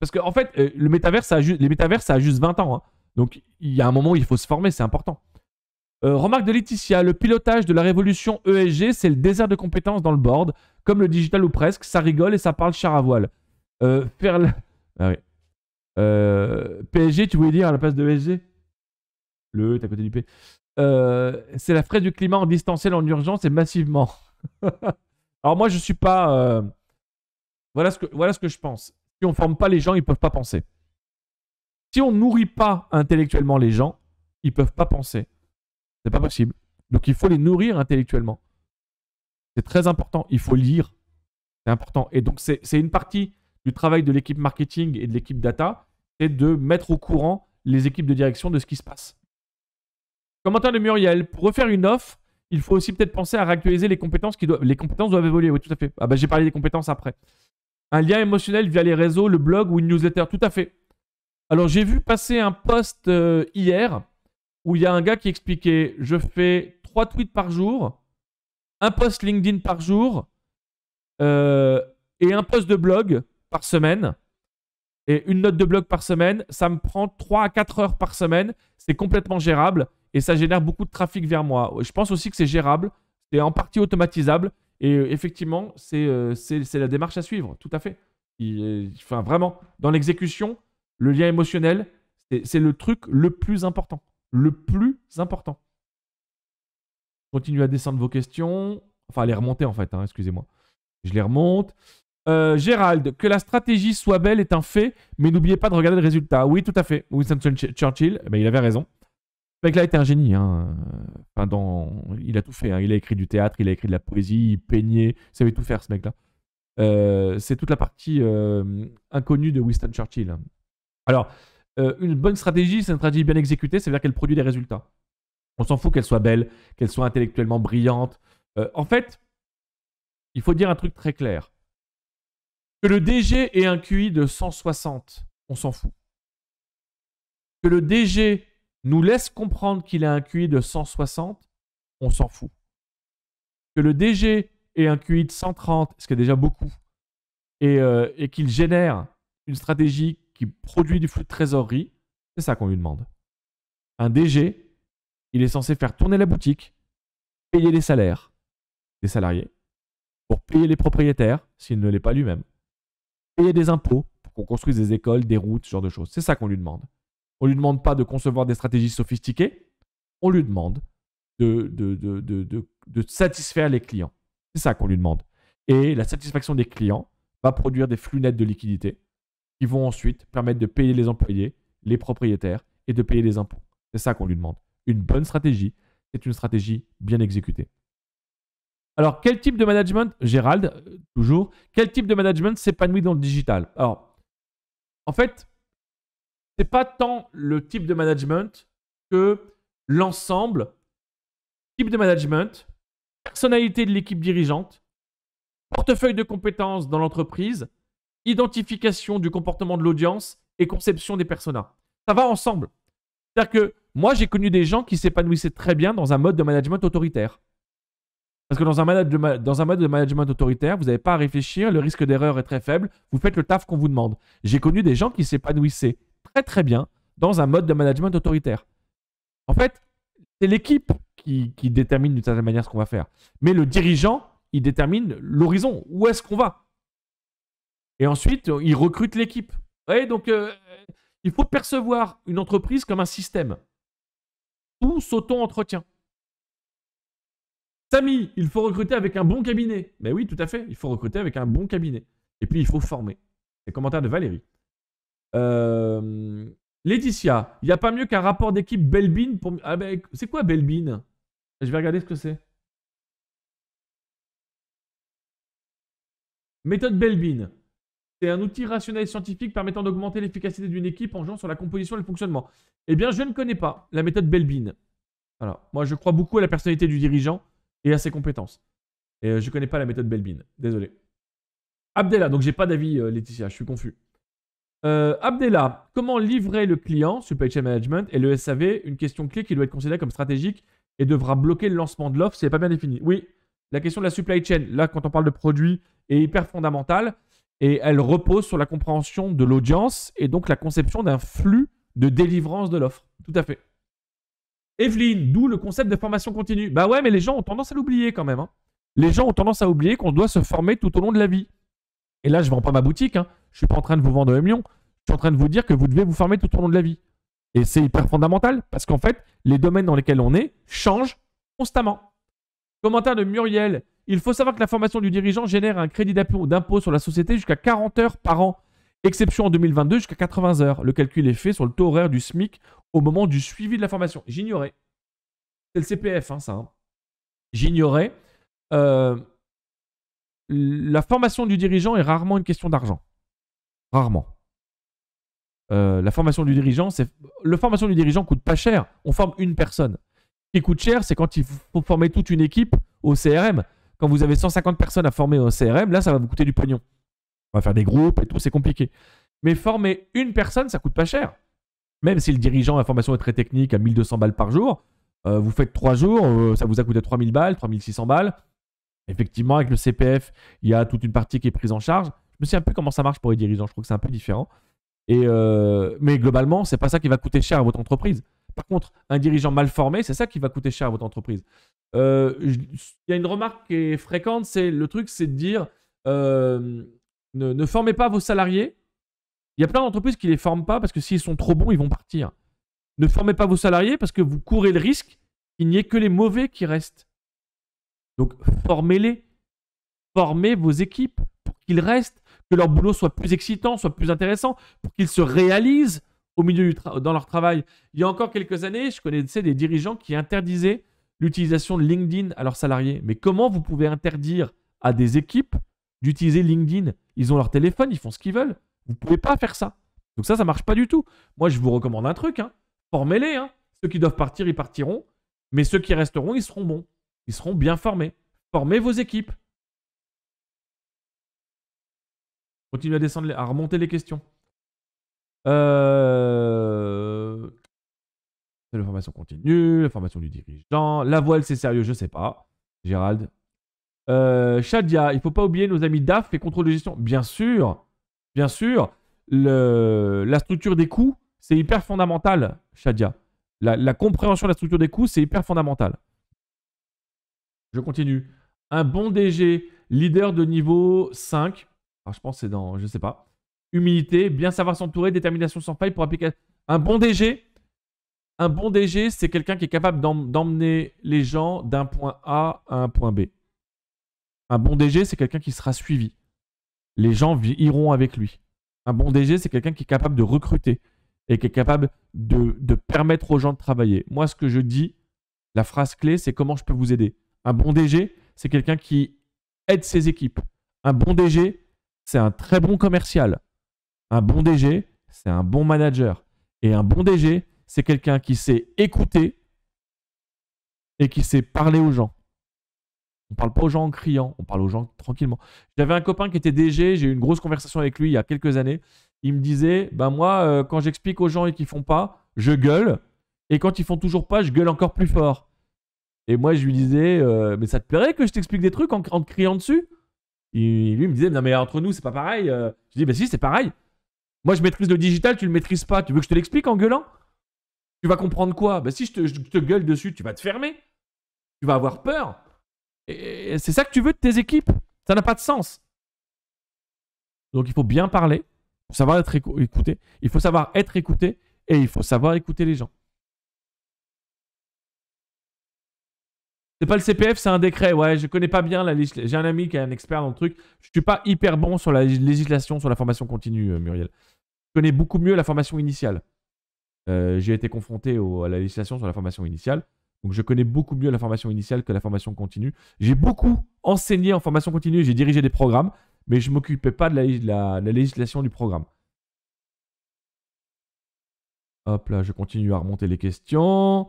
Parce qu'en en fait, le métaverse, ça a les métaverses, ça a juste vingt ans. Hein. Donc, il y a un moment où il faut se former, c'est important. Euh, remarque de Laetitia, le pilotage de la révolution E S G, c'est le désert de compétences dans le board, comme le digital ou presque, ça rigole et ça parle char à voile. Euh, faire la... ah oui. euh, P S G, tu voulais dire à la place de E S G? Le E est à côté du P. Euh, c'est la fraise du climat en distanciel, en urgence et massivement. Alors moi, je ne suis pas... Euh... Voilà, ce que, voilà ce que je pense. Si on ne forme pas les gens, ils ne peuvent pas penser. Si on ne nourrit pas intellectuellement les gens, ils ne peuvent pas penser. C'est pas possible. Donc, il faut les nourrir intellectuellement. C'est très important. Il faut lire. C'est important. Et donc, c'est une partie du travail de l'équipe marketing et de l'équipe data, c'est de mettre au courant les équipes de direction de ce qui se passe. Commentaire de Muriel. Pour refaire une offre, il faut aussi peut-être penser à réactualiser les compétences qui doivent... Les compétences doivent évoluer. Oui, tout à fait. Ah bah, j'ai parlé des compétences après. Un lien émotionnel via les réseaux, le blog ou une newsletter. Tout à fait. Alors, j'ai vu passer un post euh, hier... où il y a un gars qui expliquait « Je fais trois tweets par jour, un post LinkedIn par jour euh, et un post de blog par semaine et une note de blog par semaine. Ça me prend trois à quatre heures par semaine. C'est complètement gérable et ça génère beaucoup de trafic vers moi. » Je pense aussi que c'est gérable, c'est en partie automatisable et effectivement, c'est euh, la démarche à suivre, tout à fait. Il, enfin, vraiment, dans l'exécution, le lien émotionnel, c'est le truc le plus important. Le plus important. Continuez à descendre vos questions. Enfin, à les remonter en fait, hein, excusez-moi. Je les remonte. Euh, Gérald, que la stratégie soit belle est un fait, mais n'oubliez pas de regarder le résultat. Oui, tout à fait. Winston Churchill, eh bien, il avait raison. Ce mec-là était un génie. Hein. Enfin, dans... Il a tout fait. Hein. Il a écrit du théâtre, il a écrit de la poésie, il peignait. Il savait tout faire, ce mec-là. Euh, C'est toute la partie euh, inconnue de Winston Churchill. Alors... Euh, une bonne stratégie, c'est une stratégie bien exécutée, c'est-à-dire qu'elle produit des résultats. On s'en fout qu'elle soit belle, qu'elle soit intellectuellement brillante. Euh, en fait, il faut dire un truc très clair. Que le D G ait un Q I de cent soixante, on s'en fout. Que le D G nous laisse comprendre qu'il a un Q I de cent soixante, on s'en fout. que le D G ait un Q I de cent trente, ce qui est déjà beaucoup, et, euh, et qu'il génère une stratégie qui produit du flux de trésorerie, c'est ça qu'on lui demande. Un D G, il est censé faire tourner la boutique, payer les salaires des salariés, pour payer les propriétaires s'il ne l'est pas lui-même, payer des impôts pour qu'on construise des écoles, des routes, ce genre de choses. C'est ça qu'on lui demande. On ne lui demande pas de concevoir des stratégies sophistiquées, on lui demande de, de, de, de, de, de satisfaire les clients. C'est ça qu'on lui demande. Et la satisfaction des clients va produire des flux nets de liquidités qui vont ensuite permettre de payer les employés, les propriétaires et de payer les impôts. C'est ça qu'on lui demande. Une bonne stratégie, c'est une stratégie bien exécutée. Alors, quel type de management, Gérald, toujours, quel type de management s'épanouit dans le digital? Alors, en fait, ce n'est pas tant le type de management que l'ensemble, type de management, personnalité de l'équipe dirigeante, portefeuille de compétences dans l'entreprise, identification du comportement de l'audience et conception des personas. Ça va ensemble. C'est-à-dire que moi, j'ai connu des gens qui s'épanouissaient très bien dans un mode de management autoritaire. Parce que dans un, manage de, dans un mode de management autoritaire, vous n'avez pas à réfléchir, le risque d'erreur est très faible, vous faites le taf qu'on vous demande. J'ai connu des gens qui s'épanouissaient très très bien dans un mode de management autoritaire. En fait, c'est l'équipe qui, qui détermine d'une certaine manière ce qu'on va faire. Mais le dirigeant, il détermine l'horizon, où est-ce qu'on va. Et ensuite, il recrute l'équipe. Ouais, donc, euh, il faut percevoir une entreprise comme un système. Tout s'auto-entretient. Samy, il faut recruter avec un bon cabinet. Mais oui, tout à fait, il faut recruter avec un bon cabinet. Et puis, il faut former. Les commentaires de Valérie. Euh, Laetitia, il n'y a pas mieux qu'un rapport d'équipe Belbin pour... Ah ben, c'est quoi Belbin? Je vais regarder ce que c'est. Méthode Belbin. C'est un outil rationnel scientifique permettant d'augmenter l'efficacité d'une équipe en jouant sur la composition et le fonctionnement. Eh bien, je ne connais pas la méthode Belbin. Alors, moi, je crois beaucoup à la personnalité du dirigeant et à ses compétences. Et euh, je ne connais pas la méthode Belbin, désolé. Abdella, donc j'ai pas d'avis euh, Laetitia, je suis confus. Euh, Abdella, comment livrer le client, Supply Chain Management et le S A V, une question clé qui doit être considérée comme stratégique et devra bloquer le lancement de l'offre si elle n'est pas bien définie. Oui, la question de la Supply Chain, là quand on parle de produit, est hyper fondamentale et elle repose sur la compréhension de l'audience et donc la conception d'un flux de délivrance de l'offre. Tout à fait. Evelyne, d'où le concept de formation continue. Bah ouais, mais les gens ont tendance à l'oublier quand même. Hein. Les gens ont tendance à oublier qu'on doit se former tout au long de la vie. Et là, je ne vends pas ma boutique. Hein. Je ne suis pas en train de vous vendre un million. Je suis en train de vous dire que vous devez vous former tout au long de la vie. Et c'est hyper fondamental parce qu'en fait, les domaines dans lesquels on est changent constamment. Commentaire de Muriel. Il faut savoir que la formation du dirigeant génère un crédit d'impôt sur la société jusqu'à quarante heures par an. Exception en deux mille vingt-deux jusqu'à quatre-vingts heures. Le calcul est fait sur le taux horaire du SMIC au moment du suivi de la formation. J'ignorais. C'est le C P F, hein, ça. Hein. J'ignorais. Euh, la formation du dirigeant est rarement une question d'argent. Rarement. Euh, la formation du dirigeant, c'est... La formation du dirigeant coûte pas cher. On forme une personne. Ce qui coûte cher, c'est quand il faut former toute une équipe au C R M. Quand vous avez cent cinquante personnes à former au C R M, là, ça va vous coûter du pognon. On va faire des groupes et tout, c'est compliqué. Mais former une personne, ça coûte pas cher. Même si le dirigeant, la formation est très technique à mille deux cents balles par jour, euh, vous faites trois jours, euh, ça vous a coûté trois mille balles, trois mille six cents balles. Effectivement, avec le C P F, il y a toute une partie qui est prise en charge. Je me sais un peu comment ça marche pour les dirigeants, je trouve que c'est un peu différent. Et euh, mais globalement, c'est pas ça qui va coûter cher à votre entreprise. Par contre, un dirigeant mal formé, c'est ça qui va coûter cher à votre entreprise. Euh, je, il y a une remarque qui est fréquente, c'est le truc, c'est de dire... Euh, Ne, ne formez pas vos salariés. Il y a plein d'entreprises qui ne les forment pas parce que s'ils sont trop bons, ils vont partir. Ne formez pas vos salariés parce que vous courez le risque qu'il n'y ait que les mauvais qui restent. Donc, formez-les. Formez vos équipes pour qu'ils restent, que leur boulot soit plus excitant, soit plus intéressant, pour qu'ils se réalisent au milieu du tra- dans leur travail. Il y a encore quelques années, je connaissais des dirigeants qui interdisaient l'utilisation de LinkedIn à leurs salariés. Mais comment vous pouvez interdire à des équipes d'utiliser LinkedIn? Ils ont leur téléphone, ils font ce qu'ils veulent. Vous ne pouvez pas faire ça. Donc ça, ça ne marche pas du tout. Moi, je vous recommande un truc. Hein. Formez-les. Hein. Ceux qui doivent partir, ils partiront. Mais ceux qui resteront, ils seront bons. Ils seront bien formés. Formez vos équipes. Continuez à descendre, à remonter les questions. Euh... La formation continue, la formation du dirigeant. La voile, c'est sérieux, je ne sais pas. Gérald, Euh, Shadia, il ne faut pas oublier nos amis D A F et contrôle de gestion. Bien sûr, bien sûr, le, la structure des coûts, c'est hyper fondamental, Shadia. La, la compréhension de la structure des coûts, c'est hyper fondamental. Je continue. Un bon D G, leader de niveau cinq. Alors, je pense que c'est dans, je ne sais pas. Humilité, bien savoir s'entourer, détermination sans faille pour appliquer. Un bon D G, un bon D G, c'est quelqu'un qui est capable d'emmener les gens d'un point A à un point B. Un bon D G, c'est quelqu'un qui sera suivi. Les gens iront avec lui. Un bon D G, c'est quelqu'un qui est capable de recruter et qui est capable de, de permettre aux gens de travailler. Moi, ce que je dis, la phrase clé, c'est comment je peux vous aider. Un bon D G, c'est quelqu'un qui aide ses équipes. Un bon D G, c'est un très bon commercial. Un bon D G, c'est un bon manager. Et un bon D G, c'est quelqu'un qui sait écouter et qui sait parler aux gens. On ne parle pas aux gens en criant, on parle aux gens tranquillement. J'avais un copain qui était D G, j'ai eu une grosse conversation avec lui il y a quelques années. Il me disait, ben moi, euh, quand j'explique aux gens et qu'ils ne font pas, je gueule. Et quand ils ne font toujours pas, je gueule encore plus fort. Et moi, je lui disais, euh, mais ça te plairait que je t'explique des trucs en, en te criant dessus? Et lui, il me disait, non mais entre nous, c'est pas pareil. Euh, je dis, ben si, c'est pareil. Moi, je maîtrise le digital, tu ne le maîtrises pas. Tu veux que je te l'explique en gueulant? Tu vas comprendre quoi? Ben si je te, je te gueule dessus, tu vas te fermer. Tu vas avoir peur. Et c'est ça que tu veux de tes équipes. Ça n'a pas de sens. Donc, il faut bien parler. Il faut savoir être écouté. Il faut savoir être écouté. Et il faut savoir écouter les gens. C'est pas le C P F, c'est un décret. Ouais, je connais pas bien la législation. J'ai un ami qui est un expert dans le truc. Je suis pas hyper bon sur la législation, sur la formation continue, Muriel. Je connais beaucoup mieux la formation initiale. Euh, j'ai été confronté au, à la législation sur la formation initiale. Donc, je connais beaucoup mieux la formation initiale que la formation continue. J'ai beaucoup enseigné en formation continue. J'ai dirigé des programmes, mais je ne m'occupais pas de la, de, la, de la législation du programme. Hop là, je continue à remonter les questions.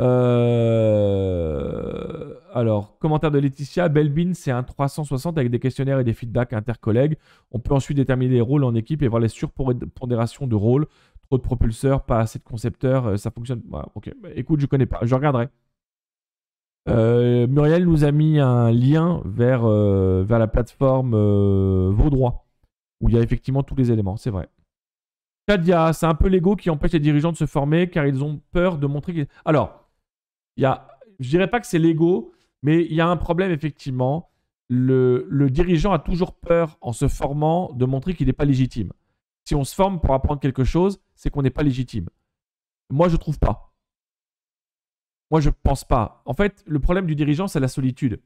Euh... Alors, commentaire de Laetitia. Belbin, c'est un trois cent soixante avec des questionnaires et des feedbacks intercollègues. On peut ensuite déterminer les rôles en équipe et voir les surpondérations de rôles. Trop de propulseurs, pas assez de concepteurs, ça fonctionne. Bah, ok, bah, écoute, je connais pas, je regarderai. Euh, Muriel nous a mis un lien vers, euh, vers la plateforme euh, Vos Droits, où il y a effectivement tous les éléments, c'est vrai. Shadia, c'est un peu l'ego qui empêche les dirigeants de se former car ils ont peur de montrer qu'ils... Alors, y a... je dirais pas que c'est l'ego, mais il y a un problème effectivement. Le, le dirigeant a toujours peur en se formant de montrer qu'il n'est pas légitime. Si on se forme pour apprendre quelque chose, c'est qu'on n'est pas légitime. Moi, je ne trouve pas. Moi, je ne pense pas. En fait, le problème du dirigeant, c'est la solitude.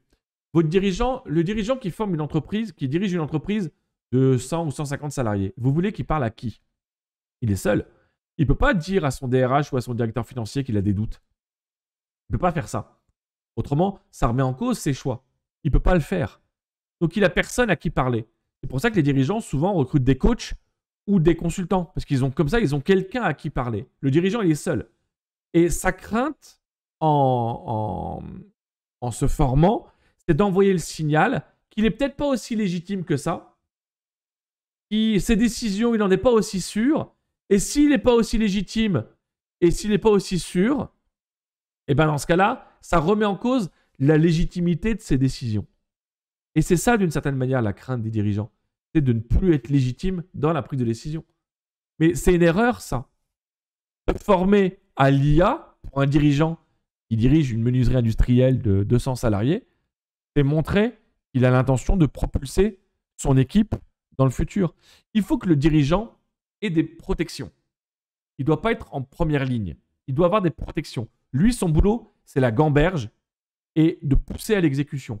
Votre dirigeant, le dirigeant qui forme une entreprise, qui dirige une entreprise de cent ou cent cinquante salariés, vous voulez qu'il parle à qui? Il est seul. Il ne peut pas dire à son D R H ou à son directeur financier qu'il a des doutes. Il ne peut pas faire ça. Autrement, ça remet en cause ses choix. Il ne peut pas le faire. Donc, il n'a personne à qui parler. C'est pour ça que les dirigeants, souvent, recrutent des coachs ou des consultants, parce qu'ils ont comme ça, ils ont quelqu'un à qui parler. Le dirigeant, il est seul. Et sa crainte en, en, en se formant, c'est d'envoyer le signal qu'il n'est peut-être pas aussi légitime que ça, qu'il, ses décisions, il n'en est pas aussi sûr, et s'il n'est pas aussi légitime, et s'il n'est pas aussi sûr, et bien dans ce cas-là, ça remet en cause la légitimité de ses décisions. Et c'est ça, d'une certaine manière, la crainte des dirigeants. C'est de ne plus être légitime dans la prise de décision. Mais c'est une erreur, ça. Se former à l'I A pour un dirigeant qui dirige une menuiserie industrielle de deux cents salariés, c'est montrer qu'il a l'intention de propulser son équipe dans le futur. Il faut que le dirigeant ait des protections. Il ne doit pas être en première ligne. Il doit avoir des protections. Lui, son boulot, c'est la gamberge et de pousser à l'exécution.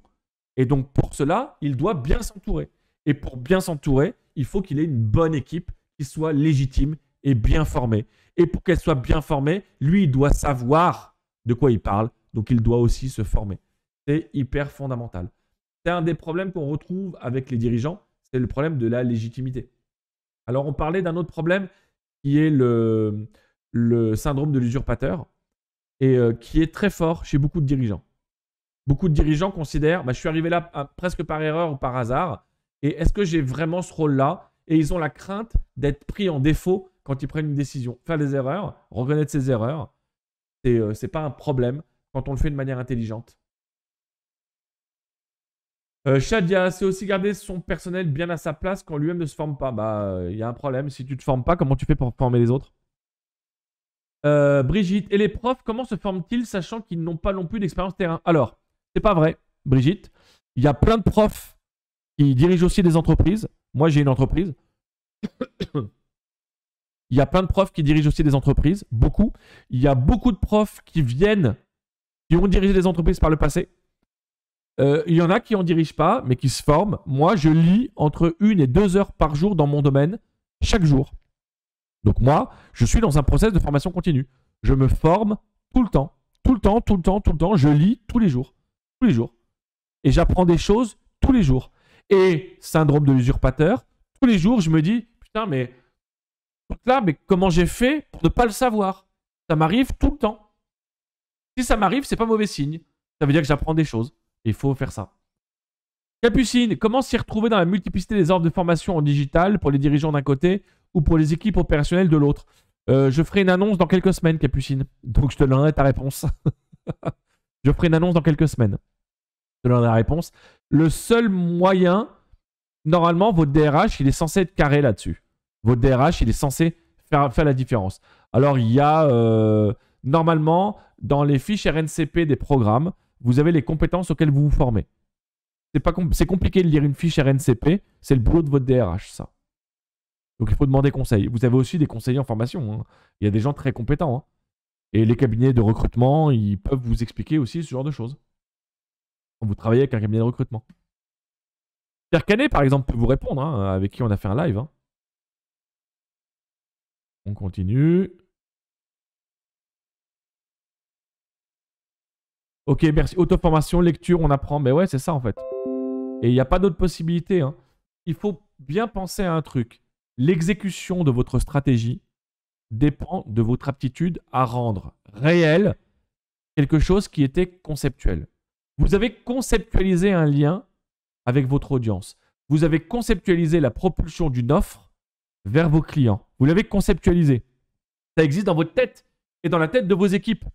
Et donc, pour cela, il doit bien s'entourer. Et pour bien s'entourer, il faut qu'il ait une bonne équipe qui soit légitime et bien formée. Et pour qu'elle soit bien formée, lui, il doit savoir de quoi il parle. Donc, il doit aussi se former. C'est hyper fondamental. C'est un des problèmes qu'on retrouve avec les dirigeants. C'est le problème de la légitimité. Alors, on parlait d'un autre problème qui est le, le syndrome de l'usurpateur et euh, qui est très fort chez beaucoup de dirigeants. Beaucoup de dirigeants considèrent bah, « je suis arrivé là à, presque par erreur ou par hasard ». Et est-ce que j'ai vraiment ce rôle-là? Et ils ont la crainte d'être pris en défaut quand ils prennent une décision. Faire des erreurs, reconnaître ses erreurs, ce n'est euh, pas un problème quand on le fait de manière intelligente. Euh, Shadia, c'est aussi garder son personnel bien à sa place quand lui-même ne se forme pas. Bah, il euh, y a un problème. Si tu ne te formes pas, comment tu fais pour former les autres? euh, Brigitte, et les profs, comment se forment-ils sachant qu'ils n'ont pas non plus d'expérience terrain? Alors, c'est pas vrai, Brigitte. Il y a plein de profs qui dirigent aussi des entreprises. Moi, j'ai une entreprise. Il y a plein de profs qui dirigent aussi des entreprises, beaucoup. Il y a beaucoup de profs qui viennent, qui ont dirigé des entreprises par le passé. Euh, il y en a qui n'en dirigent pas, mais qui se forment. Moi, je lis entre une et deux heures par jour dans mon domaine, chaque jour. Donc moi, je suis dans un process de formation continue. Je me forme tout le temps, tout le temps, tout le temps, tout le temps. Je lis tous les jours, tous les jours. Et j'apprends des choses tous les jours. Et syndrome de l'usurpateur, tous les jours, je me dis, putain, mais... Là, mais comment j'ai fait pour ne pas le savoir? Ça m'arrive tout le temps. Si ça m'arrive, c'est pas mauvais signe. Ça veut dire que j'apprends des choses. Il faut faire ça. Capucine, comment s'y retrouver dans la multiplicité des offres de formation en digital pour les dirigeants d'un côté ou pour les équipes opérationnelles de l'autre? euh, Je ferai une annonce dans quelques semaines, Capucine. Donc je te donnerai ta réponse. Je ferai une annonce dans quelques semaines. Je te donnerai la réponse. Le seul moyen, normalement, votre D R H, il est censé être carré là-dessus. Votre D R H, il est censé faire, faire la différence. Alors, il y a euh, normalement, dans les fiches R N C P des programmes, vous avez les compétences auxquelles vous vous formez. C'est pas com- c'est compliqué de lire une fiche R N C P, c'est le boulot de votre D R H, ça. Donc, il faut demander conseil. Vous avez aussi des conseillers en formation, hein. Il y a des gens très compétents, hein. Et les cabinets de recrutement, ils peuvent vous expliquer aussi ce genre de choses. Quand vous travaillez avec un cabinet de recrutement. Pierre Canet, par exemple, peut vous répondre, hein, avec qui on a fait un live, hein. On continue. Ok, merci. Auto-formation, lecture, on apprend. Mais ouais, c'est ça en fait. Et il n'y a pas d'autre possibilité, hein. Il faut bien penser à un truc. L'exécution de votre stratégie dépend de votre aptitude à rendre réel quelque chose qui était conceptuel. Vous avez conceptualisé un lien avec votre audience. Vous avez conceptualisé la propulsion d'une offre vers vos clients. Vous l'avez conceptualisé. Ça existe dans votre tête et dans la tête de vos équipes.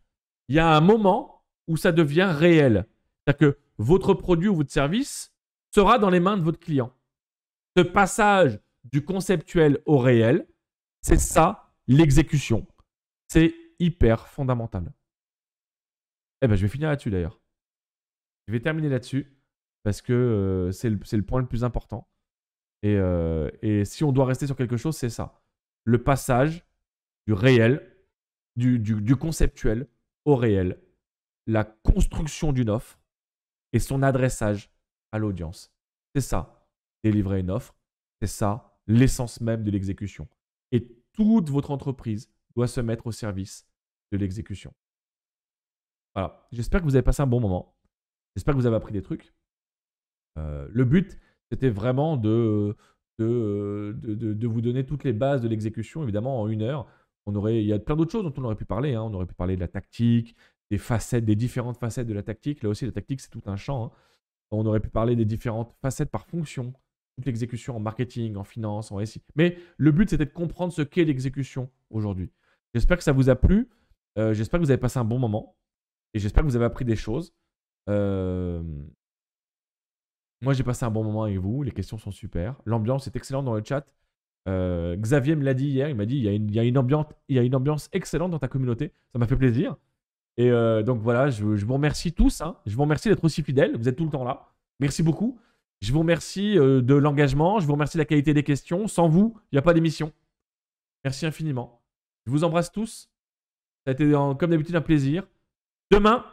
Il y a un moment où ça devient réel. C'est-à-dire que votre produit ou votre service sera dans les mains de votre client. Ce passage du conceptuel au réel, c'est ça, l'exécution. C'est hyper fondamental. Eh bien, je vais finir là-dessus d'ailleurs. Je vais terminer là-dessus parce que euh, c'est le, c'est le point le plus important. Et, euh, et si on doit rester sur quelque chose, c'est ça. Le passage du réel, du, du, du conceptuel au réel. La construction d'une offre et son adressage à l'audience. C'est ça, délivrer une offre. C'est ça, l'essence même de l'exécution. Et toute votre entreprise doit se mettre au service de l'exécution. Voilà. J'espère que vous avez passé un bon moment. J'espère que vous avez appris des trucs. Euh, le but... C'était vraiment de, de, de, de vous donner toutes les bases de l'exécution. Évidemment, en une heure, on aurait, il y a plein d'autres choses dont on aurait pu parler, hein. On aurait pu parler de la tactique, des facettes, des différentes facettes de la tactique. Là aussi, la tactique, c'est tout un champ, hein. On aurait pu parler des différentes facettes par fonction, toute l'exécution en marketing, en finance, en S I. Mais le but, c'était de comprendre ce qu'est l'exécution aujourd'hui. J'espère que ça vous a plu. Euh, j'espère que vous avez passé un bon moment. Et j'espère que vous avez appris des choses. Euh... Moi, j'ai passé un bon moment avec vous. Les questions sont super. L'ambiance est excellente dans le chat. Euh, Xavier me l'a dit hier. Il m'a dit il y a une, il y a une ambiance, il y a une ambiance excellente dans ta communauté. Ça m'a fait plaisir. Et euh, donc voilà, je, je vous remercie tous, hein. Je vous remercie d'être aussi fidèles. Vous êtes tout le temps là. Merci beaucoup. Je vous remercie euh, de l'engagement. Je vous remercie de la qualité des questions. Sans vous, il n'y a pas d'émission. Merci infiniment. Je vous embrasse tous. Ça a été, comme d'habitude, un plaisir. Demain,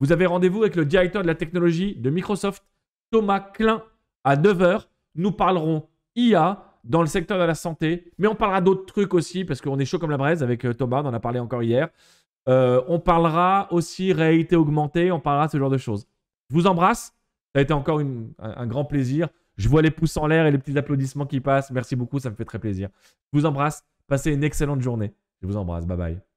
vous avez rendez-vous avec le directeur de la technologie de Microsoft, Thomas Klein, à neuf heures. Nous parlerons I A dans le secteur de la santé, mais on parlera d'autres trucs aussi parce qu'on est chaud comme la braise avec Thomas, on en a parlé encore hier. Euh, on parlera aussi réalité augmentée, on parlera ce genre de choses. Je vous embrasse, ça a été encore une, un, un grand plaisir. Je vois les pouces en l'air et les petits applaudissements qui passent. Merci beaucoup, ça me fait très plaisir. Je vous embrasse, passez une excellente journée. Je vous embrasse, bye bye.